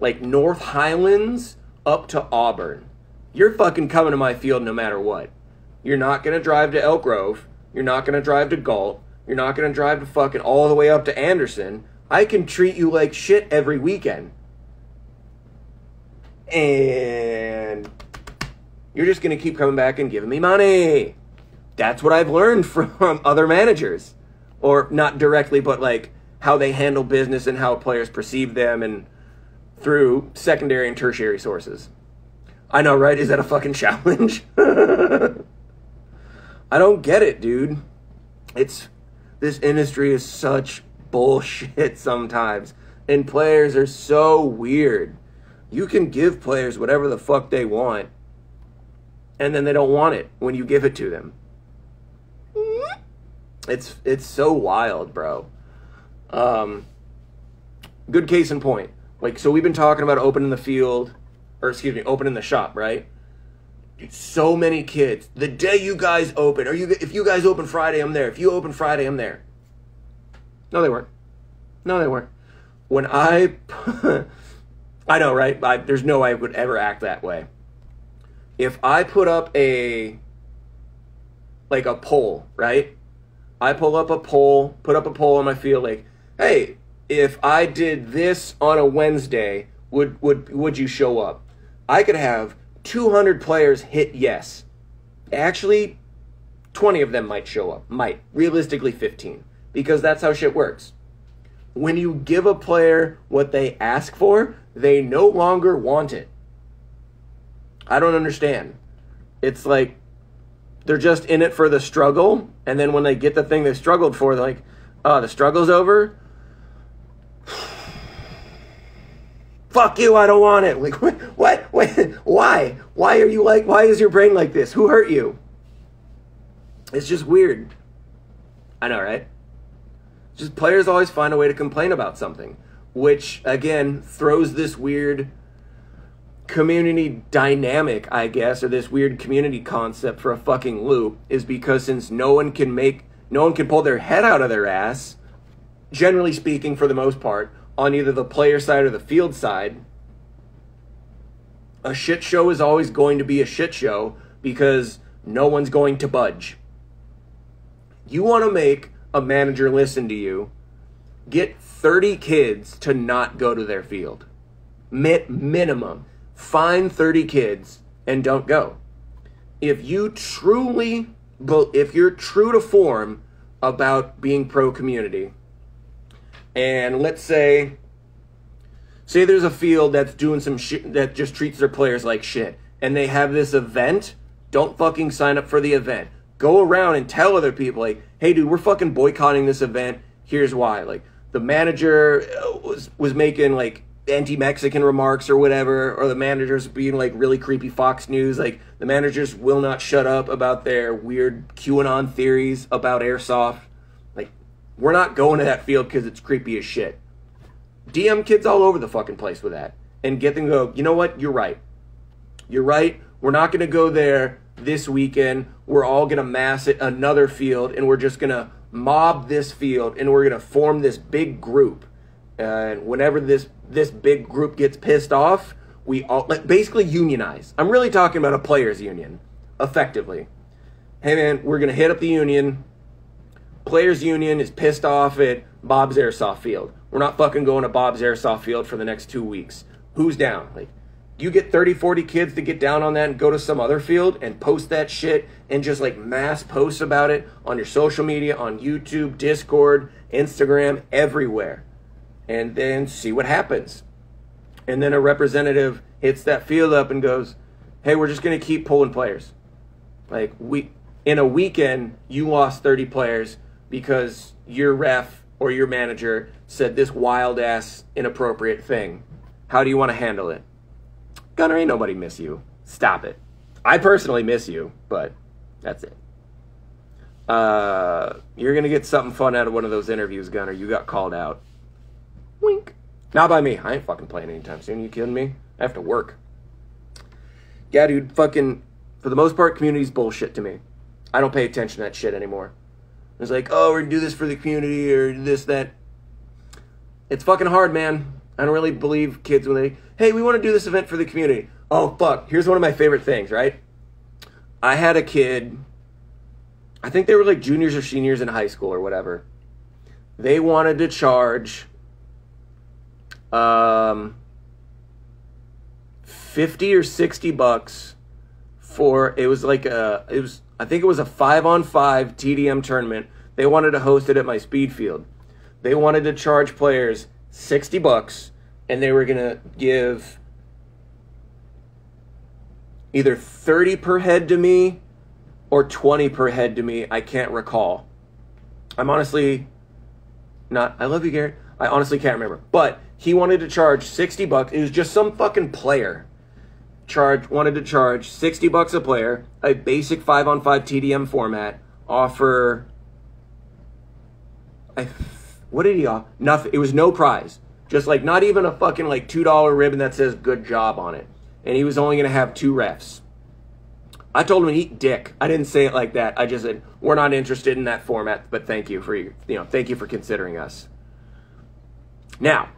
like, North Highlands up to Auburn. You're fucking coming to my field no matter what. You're not going to drive to Elk Grove. You're not going to drive to Galt. You're not going to drive to fucking all the way up to Anderson. I can treat you like shit every weekend. And you're just going to keep coming back and giving me money. That's what I've learned from other managers, or not directly, but like how they handle business and how players perceive them and through secondary and tertiary sources. I know, right? Is that a fucking challenge? I don't get it, dude. It's, this industry is such bullshit sometimes, and players are so weird. You can give players whatever the fuck they want, and then they don't want it when you give it to them. It's it's so wild, bro. Um, good case in point. Like, so we've been talking about opening the field, or excuse me, opening the shop, right? Dude, so many kids. The day you guys open, or you if you guys open Friday, I'm there. If you open Friday, I'm there. No, they weren't. No, they weren't. When I, I know, right? I, there's no way I would ever act that way. If I put up a, like a poll, right? I pull up a poll, put up a poll on my field, like, hey, if I did this on a Wednesday, would would would you show up? I could have two hundred players hit yes. Actually, twenty of them might show up, might. Realistically, fifteen, because that's how shit works. When you give a player what they ask for, they no longer want it. I don't understand. It's like... they're just in it for the struggle, and then when they get the thing they struggled for, they're like, Oh, the struggle's over? Fuck you, I don't want it. Like, what? What? Why? Why are you like, why is your brain like this? Who hurt you? It's just weird. I know, right? Just players always find a way to complain about something, which, again, throws this weird community dynamic, I guess, or this weird community concept for a fucking loop, is because since no one can make, no one can pull their head out of their ass, generally speaking, for the most part, on either the player side or the field side, a shit show is always going to be a shit show because no one's going to budge. You want to make a manager listen to you, get thirty kids to not go to their field. Min- minimum. Find thirty kids and don't go. If you truly, if you're true to form about being pro-community, and let's say, say there's a field that's doing some shit that just treats their players like shit, and they have this event, don't fucking sign up for the event. Go around and tell other people, like, hey, dude, we're fucking boycotting this event. Here's why. Like, the manager was, was making, like, anti-Mexican remarks or whatever, or the manager's being, like, really creepy Fox News. Like, the managers will not shut up about their weird QAnon theories about Airsoft. We're not going to that field because it's creepy as shit. D M kids all over the fucking place with that. And get them to go, you know what? You're right. You're right. We're not going to go there this weekend. We're all going to mass at another field, and we're just going to mob this field, and we're going to form this big group. And whenever this, this big group gets pissed off, we all like, basically unionize. I'm really talking about a players' union, effectively. Hey, man, we're going to hit up the union. Players Union is pissed off at Bob's Airsoft Field. We're not fucking going to Bob's Airsoft Field for the next two weeks. Who's down? Like, you get thirty, forty kids to get down on that and go to some other field and post that shit and just, like, mass posts about it on your social media, on YouTube, Discord, Instagram, everywhere. And then see what happens. And then a representative hits that field up and goes, hey, we're just going to keep pulling players. Like, we in a weekend, you lost thirty players because your ref or your manager said this wild-ass inappropriate thing. How do you want to handle it? Gunner, ain't nobody miss you. Stop it. I personally miss you, but that's it. Uh, you're going to get something fun out of one of those interviews, Gunner. You got called out. Wink. Not by me. I ain't fucking playing anytime soon. You kidding me? I have to work. Yeah, dude, fucking, for the most part, community's bullshit to me. I don't pay attention to that shit anymore. It's like, oh, we're going to do this for the community or this, that. It's fucking hard, man. I don't really believe kids when they, hey, we want to do this event for the community. Oh, fuck. Here's one of my favorite things, right? I had a kid, I think they were like juniors or seniors in high school or whatever. They wanted to charge um, fifty or sixty bucks for, it was like a, it was, I think it was a five on five T D M tournament. They wanted to host it at my speed field. They wanted to charge players sixty bucks, and they were going to give either thirty per head to me or twenty per head to me. I can't recall. I'm honestly not... I love you, Garrett. I honestly can't remember. But he wanted to charge sixty bucks. It was just some fucking player. Charge wanted to charge sixty bucks a player, a basic five on five T D M format. Offer, I, what did he offer? Nothing. It was no prize, just like not even a fucking like two dollar ribbon that says "good job" on it. And he was only gonna have two refs. I told him to eat dick. I didn't say it like that. I just said we're not interested in that format, but thank you for your, you know, thank you for considering us. Now,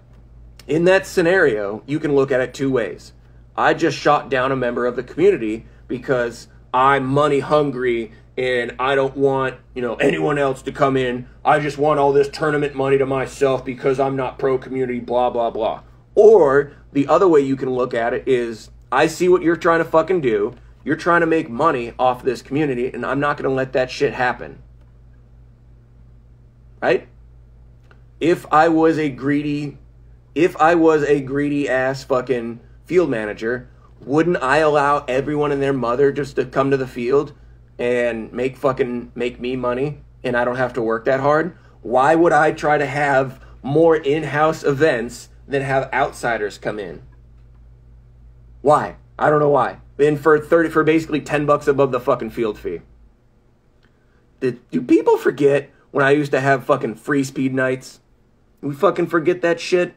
in that scenario, you can look at it two ways. I just shot down a member of the community because I'm money hungry and I don't want, you know, anyone else to come in. I just want all this tournament money to myself because I'm not pro community, blah, blah, blah. Or the other way you can look at it is I see what you're trying to fucking do. You're trying to make money off this community and I'm not going to let that shit happen. Right? If I was a greedy, if I was a greedy ass fucking field manager, wouldn't I allow everyone and their mother just to come to the field and make fucking, make me money and I don't have to work that hard? Why would I try to have more in-house events than have outsiders come in? Why? I don't know why. Then for thirty, for basically ten bucks above the fucking field fee. Did, do people forget when I used to have fucking free speed nights? We fucking forget that shit.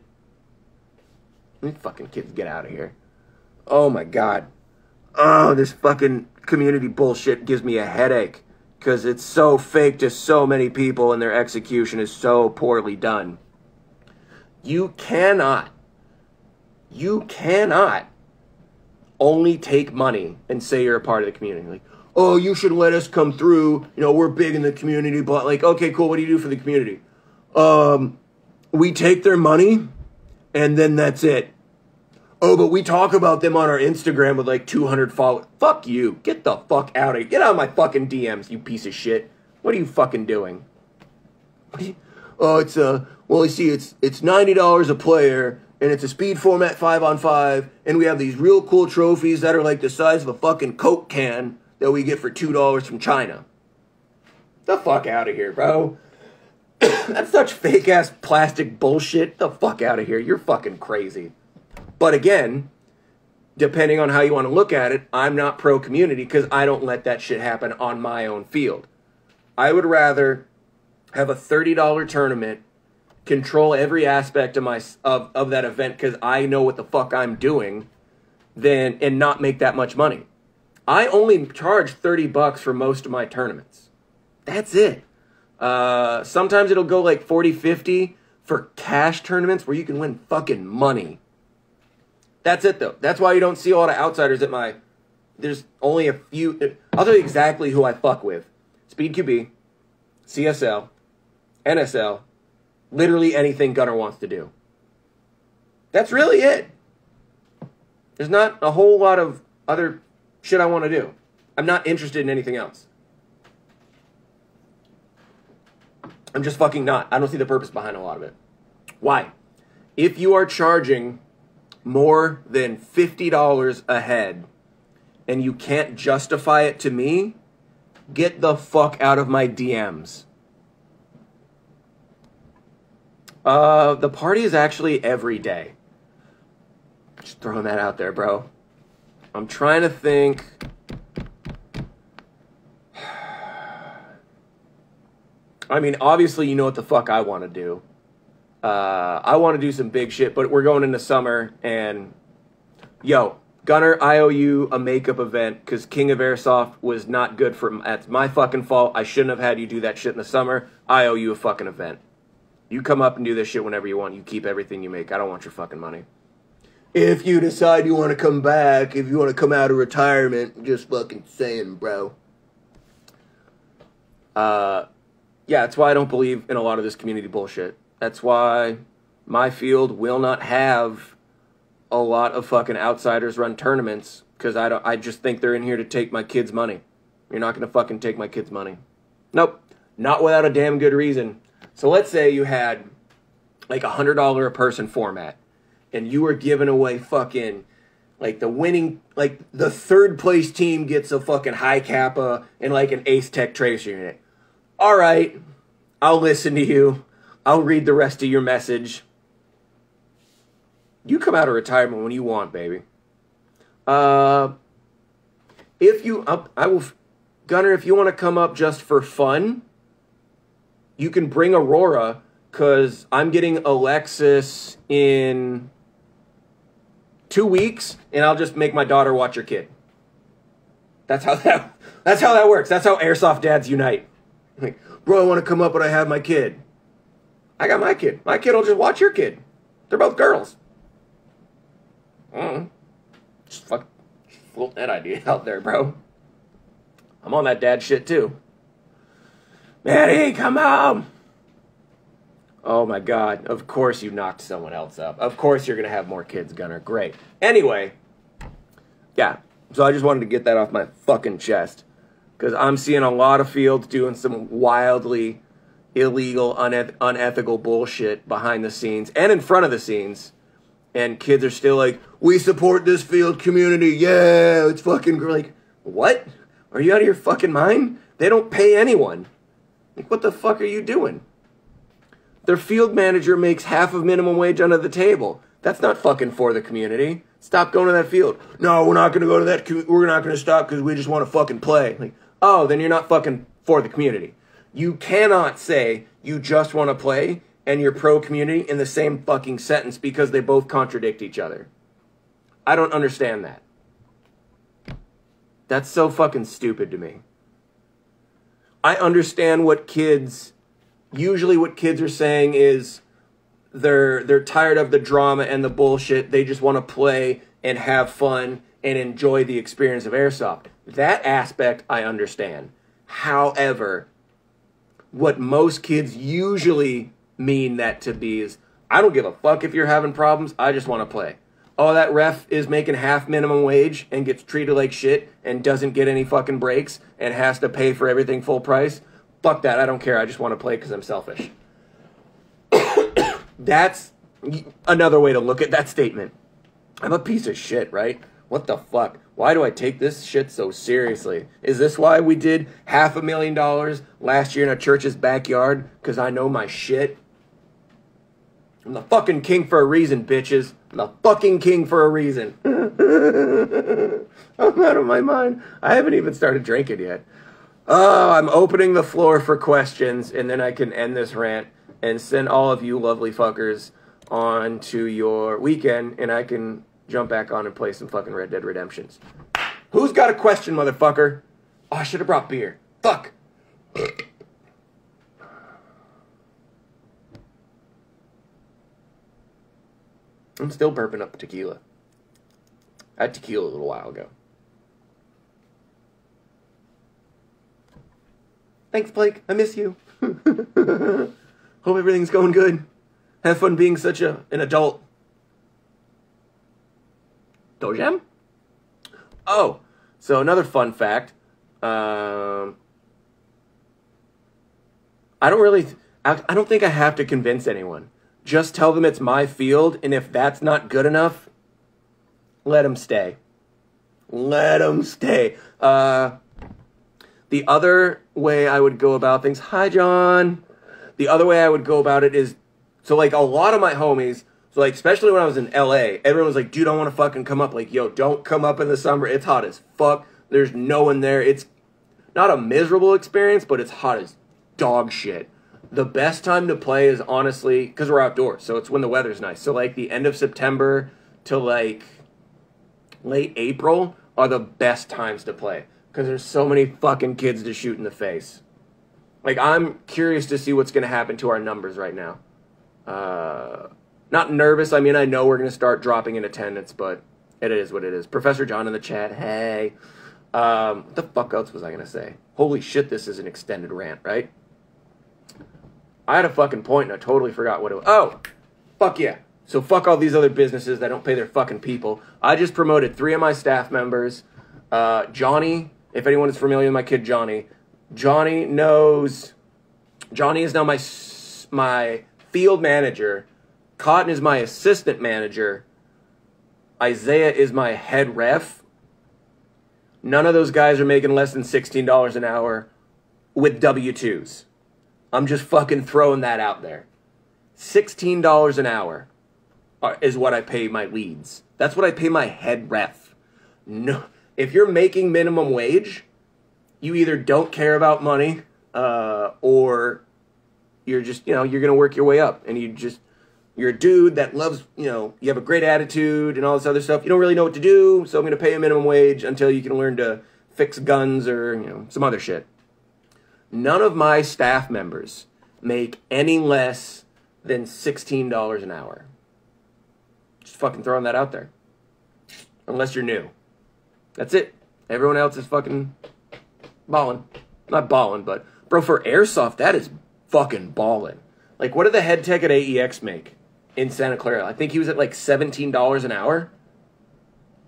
These fucking kids get out of here. Oh my god. Oh, this fucking community bullshit gives me a headache because it's so fake to so many people and their execution is so poorly done. You cannot, you cannot only take money and say you're a part of the community. Like, oh, you should let us come through. You know, we're big in the community, but like, okay, cool. What do you do for the community? Um, we take their money and then that's it. Oh, but we talk about them on our Instagram with like two hundred followers. Fuck you. Get the fuck out of here. Get out of my fucking D Ms, you piece of shit. What are you fucking doing? What are you, oh, it's a, well, you see, it's, it's ninety dollars a player and it's a speed format five on five. And we have these real cool trophies that are like the size of a fucking Coke can that we get for two dollars from China. The fuck out of here, bro. That's such fake ass plastic bullshit. The fuck out of here. You're fucking crazy. But again, depending on how you want to look at it, I'm not pro-community because I don't let that shit happen on my own field. I would rather have a thirty dollar tournament, control every aspect of my of, of that event because I know what the fuck I'm doing, than and not make that much money. I only charge thirty bucks for most of my tournaments. That's it. Uh, sometimes it'll go like forty, fifty for cash tournaments where you can win fucking money. That's it, though. That's why you don't see a lot of outsiders at my... There's only a few... I'll tell you exactly who I fuck with. SpeedQB, C S L, N S L, literally anything Gunner wants to do. That's really it. There's not a whole lot of other shit I want to do. I'm not interested in anything else. I'm just fucking not. I don't see the purpose behind a lot of it. Why? If you are charging more than fifty dollars a head and you can't justify it to me, get the fuck out of my D Ms. Uh, the party is actually every day. Just throwing that out there, bro. I'm trying to think. I mean, obviously, you know what the fuck I want to do. Uh, I want to do some big shit, but we're going into summer, and yo, Gunner, I owe you a makeup event, because King of Airsoft was not good for, that's my fucking fault, I shouldn't have had you do that shit in the summer, I owe you a fucking event. You come up and do this shit whenever you want, you keep everything you make, I don't want your fucking money. If you decide you want to come back, if you want to come out of retirement, just fucking saying, bro. Uh, yeah, that's why I don't believe in a lot of this community bullshit. That's why my field will not have a lot of fucking outsiders run tournaments because I don't. I just think they're in here to take my kids' money. You're not going to fucking take my kids' money. Nope. Not without a damn good reason. So let's say you had like a one hundred dollar a person format and you were giving away fucking like the winning, like the third place team gets a fucking high kappa and like an Ace Tech Tracer unit. All right. I'll listen to you. I'll read the rest of your message. You come out of retirement when you want, baby. Uh, if you, I, I will, Gunner, if you want to come up just for fun, you can bring Aurora, because I'm getting Alexis in two weeks, and I'll just make my daughter watch her kid. That's how that, that's how that works. That's how Airsoft dads unite. Like, bro, I want to come up, but I have my kid. I got my kid. My kid will just watch your kid. They're both girls. Mm. Just fuck float that idea out there, bro. I'm on that dad shit, too. Maddie, come home! Oh, my God. Of course you knocked someone else up. Of course you're going to have more kids, Gunner. Great. Anyway, yeah. So I just wanted to get that off my fucking chest. Because I'm seeing a lot of fields doing some wildly illegal, uneth unethical bullshit behind the scenes and in front of the scenes, and kids are still like, we support this field community, yeah, it's fucking great. Like, what? Are you out of your fucking mind? They don't pay anyone. Like, what the fuck are you doing? Their field manager makes half of minimum wage under the table. That's not fucking for the community. Stop going to that field. No, we're not going to go to that. Com- we're not going to stop because we just want to fucking play. Like, oh, then you're not fucking for the community. You cannot say you just want to play and you're pro-community in the same fucking sentence because they both contradict each other. I don't understand that. That's so fucking stupid to me. I understand what kids... Usually what kids are saying is they're they're tired of the drama and the bullshit. They just want to play and have fun and enjoy the experience of Airsoft. That aspect I understand. However, what most kids usually mean that to be is, I don't give a fuck if you're having problems. I just want to play. Oh, that ref is making half minimum wage and gets treated like shit and doesn't get any fucking breaks and has to pay for everything full price. Fuck that. I don't care. I just want to play because I'm selfish. That's another way to look at that statement. I'm a piece of shit, right? What the fuck? Why do I take this shit so seriously? Is this why we did half a million dollars last year in a church's backyard? Because I know my shit? I'm the fucking king for a reason, bitches. I'm the fucking king for a reason. I'm out of my mind. I haven't even started drinking yet. Oh, I'm opening the floor for questions, and then I can end this rant and send all of you lovely fuckers on to your weekend, and I can jump back on and play some fucking Red Dead Redemptions. Who's got a question, motherfucker? Oh, I should have brought beer. Fuck. I'm still burping up tequila. I had tequila a little while ago. Thanks, Blake. I miss you. Hope everything's going good. Have fun being such a an adult. Dojam? Oh, so another fun fact. Um, I don't really... I, I don't think I have to convince anyone. Just tell them it's my field, and if that's not good enough, let them stay. Let them stay. Uh... The other way I would go about things... Hi, John. The other way I would go about it is... So, like, a lot of my homies... So, like, especially when I was in L A, everyone was like, dude, I want to fucking come up. Like, yo, don't come up in the summer. It's hot as fuck. There's no one there. It's not a miserable experience, but it's hot as dog shit. The best time to play is, honestly... Because we're outdoors, so it's when the weather's nice. So, like, the end of September to, like, late April are the best times to play. Because there's so many fucking kids to shoot in the face. Like, I'm curious to see what's going to happen to our numbers right now. Uh, not nervous. I mean, I know we're going to start dropping in attendance, but it is what it is. Professor John in the chat, hey. Um, what the fuck else was I going to say? Holy shit, this is an extended rant, right? I had a fucking point, and I totally forgot what it was. Oh, fuck yeah. So fuck all these other businesses that don't pay their fucking people. I just promoted three of my staff members. Uh, Johnny... If anyone is familiar with my kid, Johnny, Johnny knows, Johnny is now my my field manager, Cotton is my assistant manager, Isaiah is my head ref. None of those guys are making less than sixteen dollars an hour with W twos. I'm just fucking throwing that out there. sixteen dollars an hour is what I pay my leads. That's what I pay my head ref. No... If you're making minimum wage, you either don't care about money uh, or you're just, you know, you're going to work your way up. And you just, you're a dude that loves, you know, you have a great attitude and all this other stuff. You don't really know what to do, so I'm going to pay you minimum wage until you can learn to fix guns or, you know, some other shit. None of my staff members make any less than sixteen dollars an hour. Just fucking throwing that out there. Unless you're new. That's it. Everyone else is fucking ballin'. Not ballin', but... Bro, for Airsoft, that is fucking ballin'. Like, what did the head tech at A E X make in Santa Clara? I think he was at, like, seventeen dollars an hour.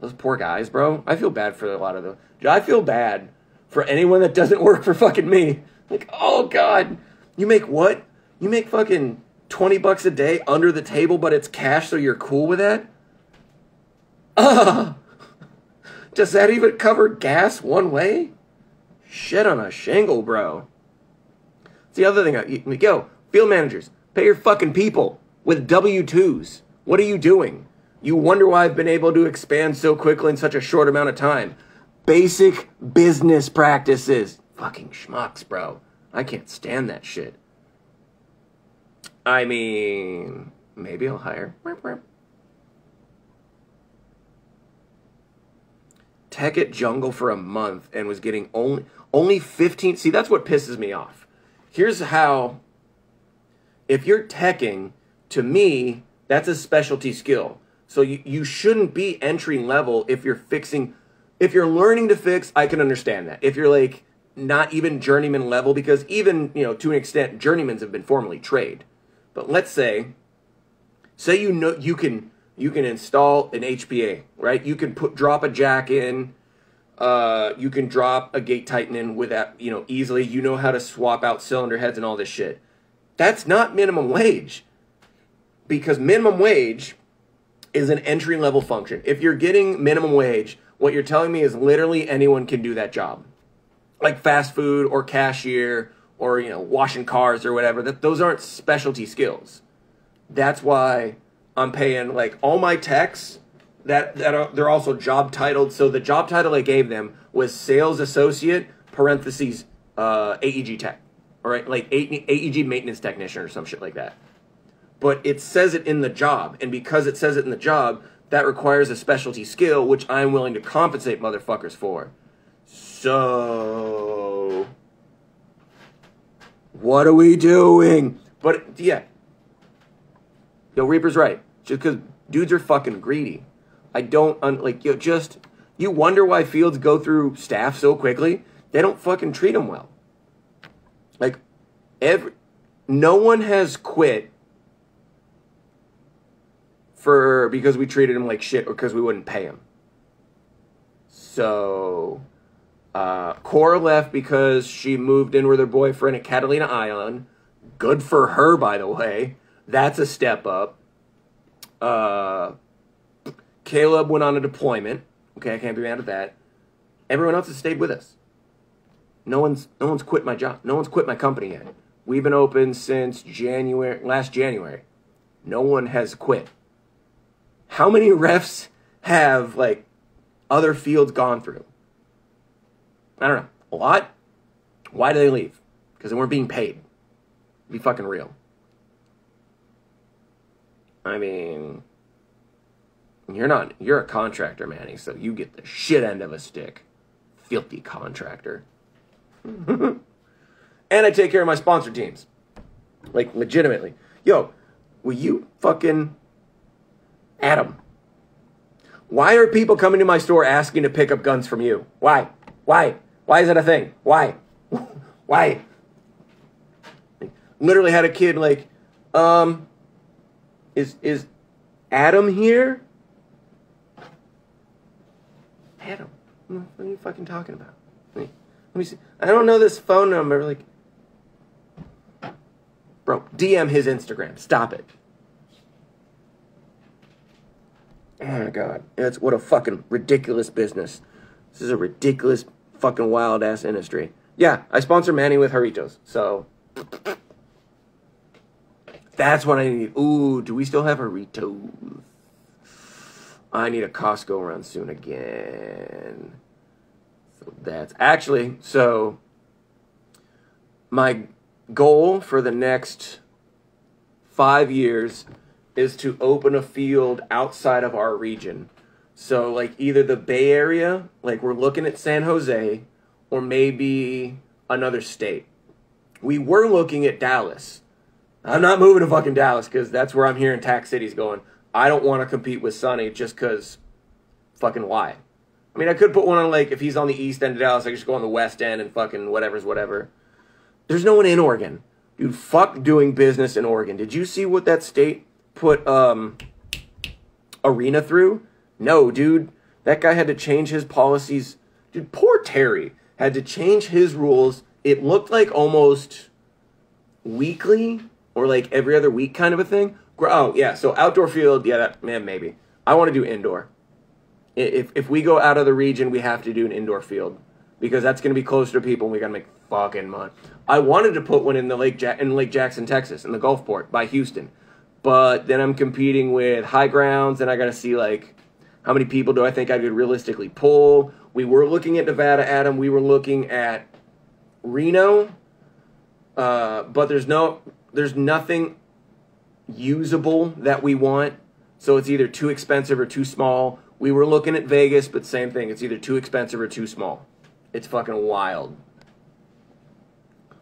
Those poor guys, bro. I feel bad for a lot of them. I feel bad for anyone that doesn't work for fucking me. Like, oh, God. You make what? You make fucking twenty bucks a day under the table, but it's cash, so you're cool with that? Ugh! Does that even cover gas one way? Shit on a shingle, bro. It's the other thing. I, you, yo, field managers, Pay your fucking people with W twos. What are you doing? You wonder why I've been able to expand so quickly in such a short amount of time. Basic business practices. Fucking schmucks, bro. I can't stand that shit. I mean, maybe I'll hire. Tech at Jungle for a month and was getting only only fifteen. See, that's what pisses me off. Here's how. If you're teching, to me, that's a specialty skill. So you, you shouldn't be entry level if you're fixing. If you're learning to fix, I can understand that. If you're like not even journeyman level, because even, you know, to an extent, journeymans have been formally trained. But let's say, say you know you can you can install an H P A, right? You can put drop a jack in, uh, you can drop a gate titan in with that, you know, easily. You know how to swap out cylinder heads and all this shit. That's not minimum wage, because minimum wage is an entry level function. If you're getting minimum wage, what you're telling me is literally anyone can do that job, like fast food or cashier, or, you know, washing cars or whatever. That those aren't specialty skills. That's why I'm paying, like, all my techs that that are, they're also job titled. So the job title I gave them was sales associate parentheses uh, A E G tech, all right, like A E G maintenance technician or some shit like that. But it says it in the job, and because it says it in the job, that requires a specialty skill, which I'm willing to compensate motherfuckers for. So what are we doing? But, yeah. Yo, Reaper's right. Just because dudes are fucking greedy. I don't, un like, yo, just, you wonder why fields go through staff so quickly? They don't fucking treat them well. Like, every, no one has quit for, because we treated them like shit or because we wouldn't pay them. So, uh, Cora left because she moved in with her boyfriend at Catalina Island. Good for her, by the way. That's a step up. Uh, Caleb went on a deployment. Okay, I can't be mad at that. Everyone else has stayed with us. No one's no one's quit my job. No one's quit my company yet. We've been open since January, last January. No one has quit. How many refs have, like, other fields gone through? I don't know. A lot? Why do they leave? Because they weren't being paid. Be fucking real. I mean, you're not, you're a contractor, Manny, so you get the shit end of a stick. Filthy contractor. And I take care of my sponsor teams. Like, legitimately. Yo, will you fucking, Adam, why are people coming to my store asking to pick up guns from you? Why? Why? Why is that a thing? Why? Why? Literally had a kid like, um, is, is Adam here? Adam, what are you fucking talking about? Let me, let me see. I don't know this phone number. Like, bro, D M his Instagram. Stop it. Oh, my God. That's, what a fucking ridiculous business. This is a ridiculous fucking wild-ass industry. Yeah, I sponsor Manny with Jarritos, so that's what I need. Ooh, do we still have Jarritos? I need a Costco run soon again. So that's actually, so my goal for the next five years is to open a field outside of our region. So, like, either the Bay Area, like, we're looking at San Jose, or maybe another state. We were looking at Dallas. I'm not moving to fucking Dallas, because that's where I'm here in Tax City's going. I don't want to compete with Sonny just because fucking why? I mean, I could put one on, like, if he's on the east end of Dallas, I could just go on the west end and fucking whatever's whatever. There's no one in Oregon. Dude, fuck doing business in Oregon. Did you see what that state put um arena through? No, dude, that guy had to change his policies. Dude, poor Terry had to change his rules. It looked like almost weekly or like every other week kind of a thing. Oh, yeah, so outdoor field, yeah, that, man, maybe. I want to do indoor. If, if we go out of the region, we have to do an indoor field. because that's going to be closer to people and we got to make fucking money. I wanted to put one in the Lake ja in Lake Jackson, Texas, in the Gulfport by Houston. But then I'm competing with High Grounds, and I got to see, like, how many people do I think I could realistically pull. We were looking at Nevada, Adam. We were looking at Reno. Uh, but there's no, there's nothing usable that we want. So it's either too expensive or too small. We were looking at Vegas, but same thing. It's either too expensive or too small. It's fucking wild.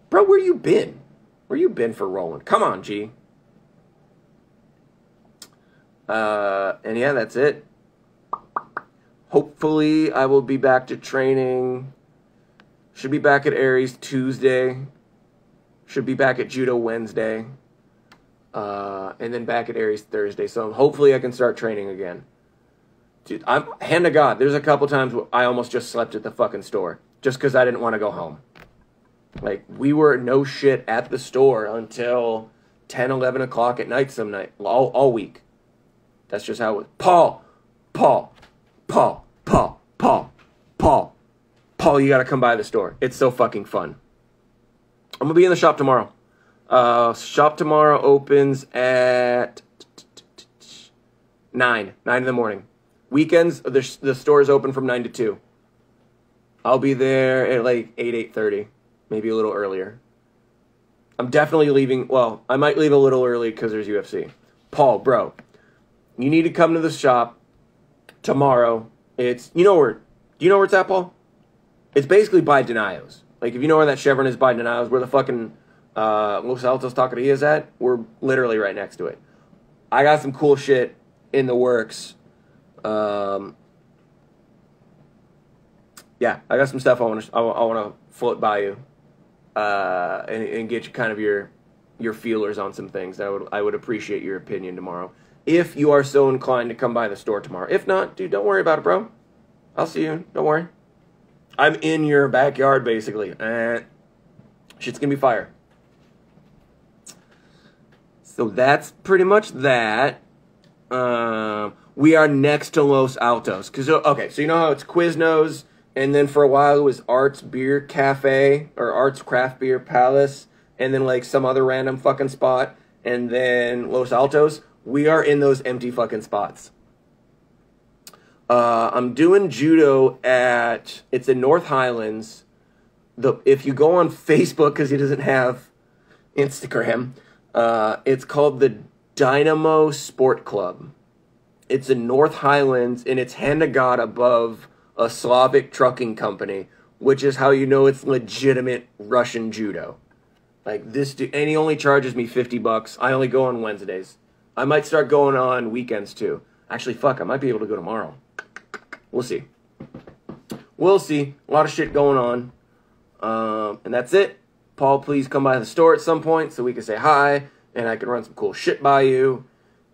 Bro, where you been? Where you been for rolling? Come on, G. Uh, and yeah, that's it. Hopefully, I will be back to training. Should be back at Aries Tuesday. Should be back at Judo Wednesday. Uh, and then back at Aries Thursday. So hopefully I can start training again. Dude, I'm, hand to God, there's a couple times where I almost just slept at the fucking store just because I didn't want to go home. Like, we were no shit at the store until ten, eleven o'clock at night some night, all, all week. That's just how it was. Paul, Paul, Paul, Paul, Paul, Paul, Paul, you got to come by the store. It's so fucking fun. I'm going to be in the shop tomorrow. Uh, shop tomorrow opens at nine, nine in the morning. Weekends, the, the store is open from nine to two. I'll be there at like eight, eight thirty, maybe a little earlier. I'm definitely leaving. Well, I might leave a little early because there's U F C. Paul, bro, you need to come to the shop tomorrow. It's, you know where, do you know where it's at, Paul? It's basically by Denio's. Like, if you know where that Chevron is by Denio's, where the fucking uh, Los Altos Taqueria is at, we're literally right next to it. I got some cool shit in the works. Um, yeah, I got some stuff I want to I want to float by you, uh, and, and get you kind of your your feelers on some things. I would I would appreciate your opinion tomorrow if you are so inclined to come by the store tomorrow. If not, dude, don't worry about it, bro. I'll see you. Don't worry. I'm in your backyard basically. Eh, shit's gonna be fire. So that's pretty much that. Um. We are next to Los Altos. Cause, okay, so you know how it's Quiznos, and then for a while it was Arts Beer Cafe, or Arts Craft Beer Palace, and then like some other random fucking spot, and then Los Altos. We are in those empty fucking spots. Uh, I'm doing judo at, it's in North Highlands. The, if you go on Facebook, because he doesn't have Instagram, uh, it's called the Dynamo Sport Club. It's in North Highlands, and it's hand to God above a Slavic trucking company, which is how you know it's legitimate Russian judo. Like this dude, and he only charges me fifty bucks. I only go on Wednesdays. I might start going on weekends too. Actually, fuck, I might be able to go tomorrow. We'll see. We'll see. A lot of shit going on. Um, and that's it. Paul, please come by the store at some point so we can say hi, and I can run some cool shit by you.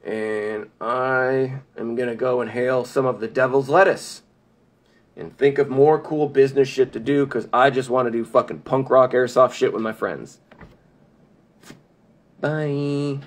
And I am going to go and hail some of the devil's lettuce and think of more cool business shit to do, because I just want to do fucking punk rock airsoft shit with my friends. Bye.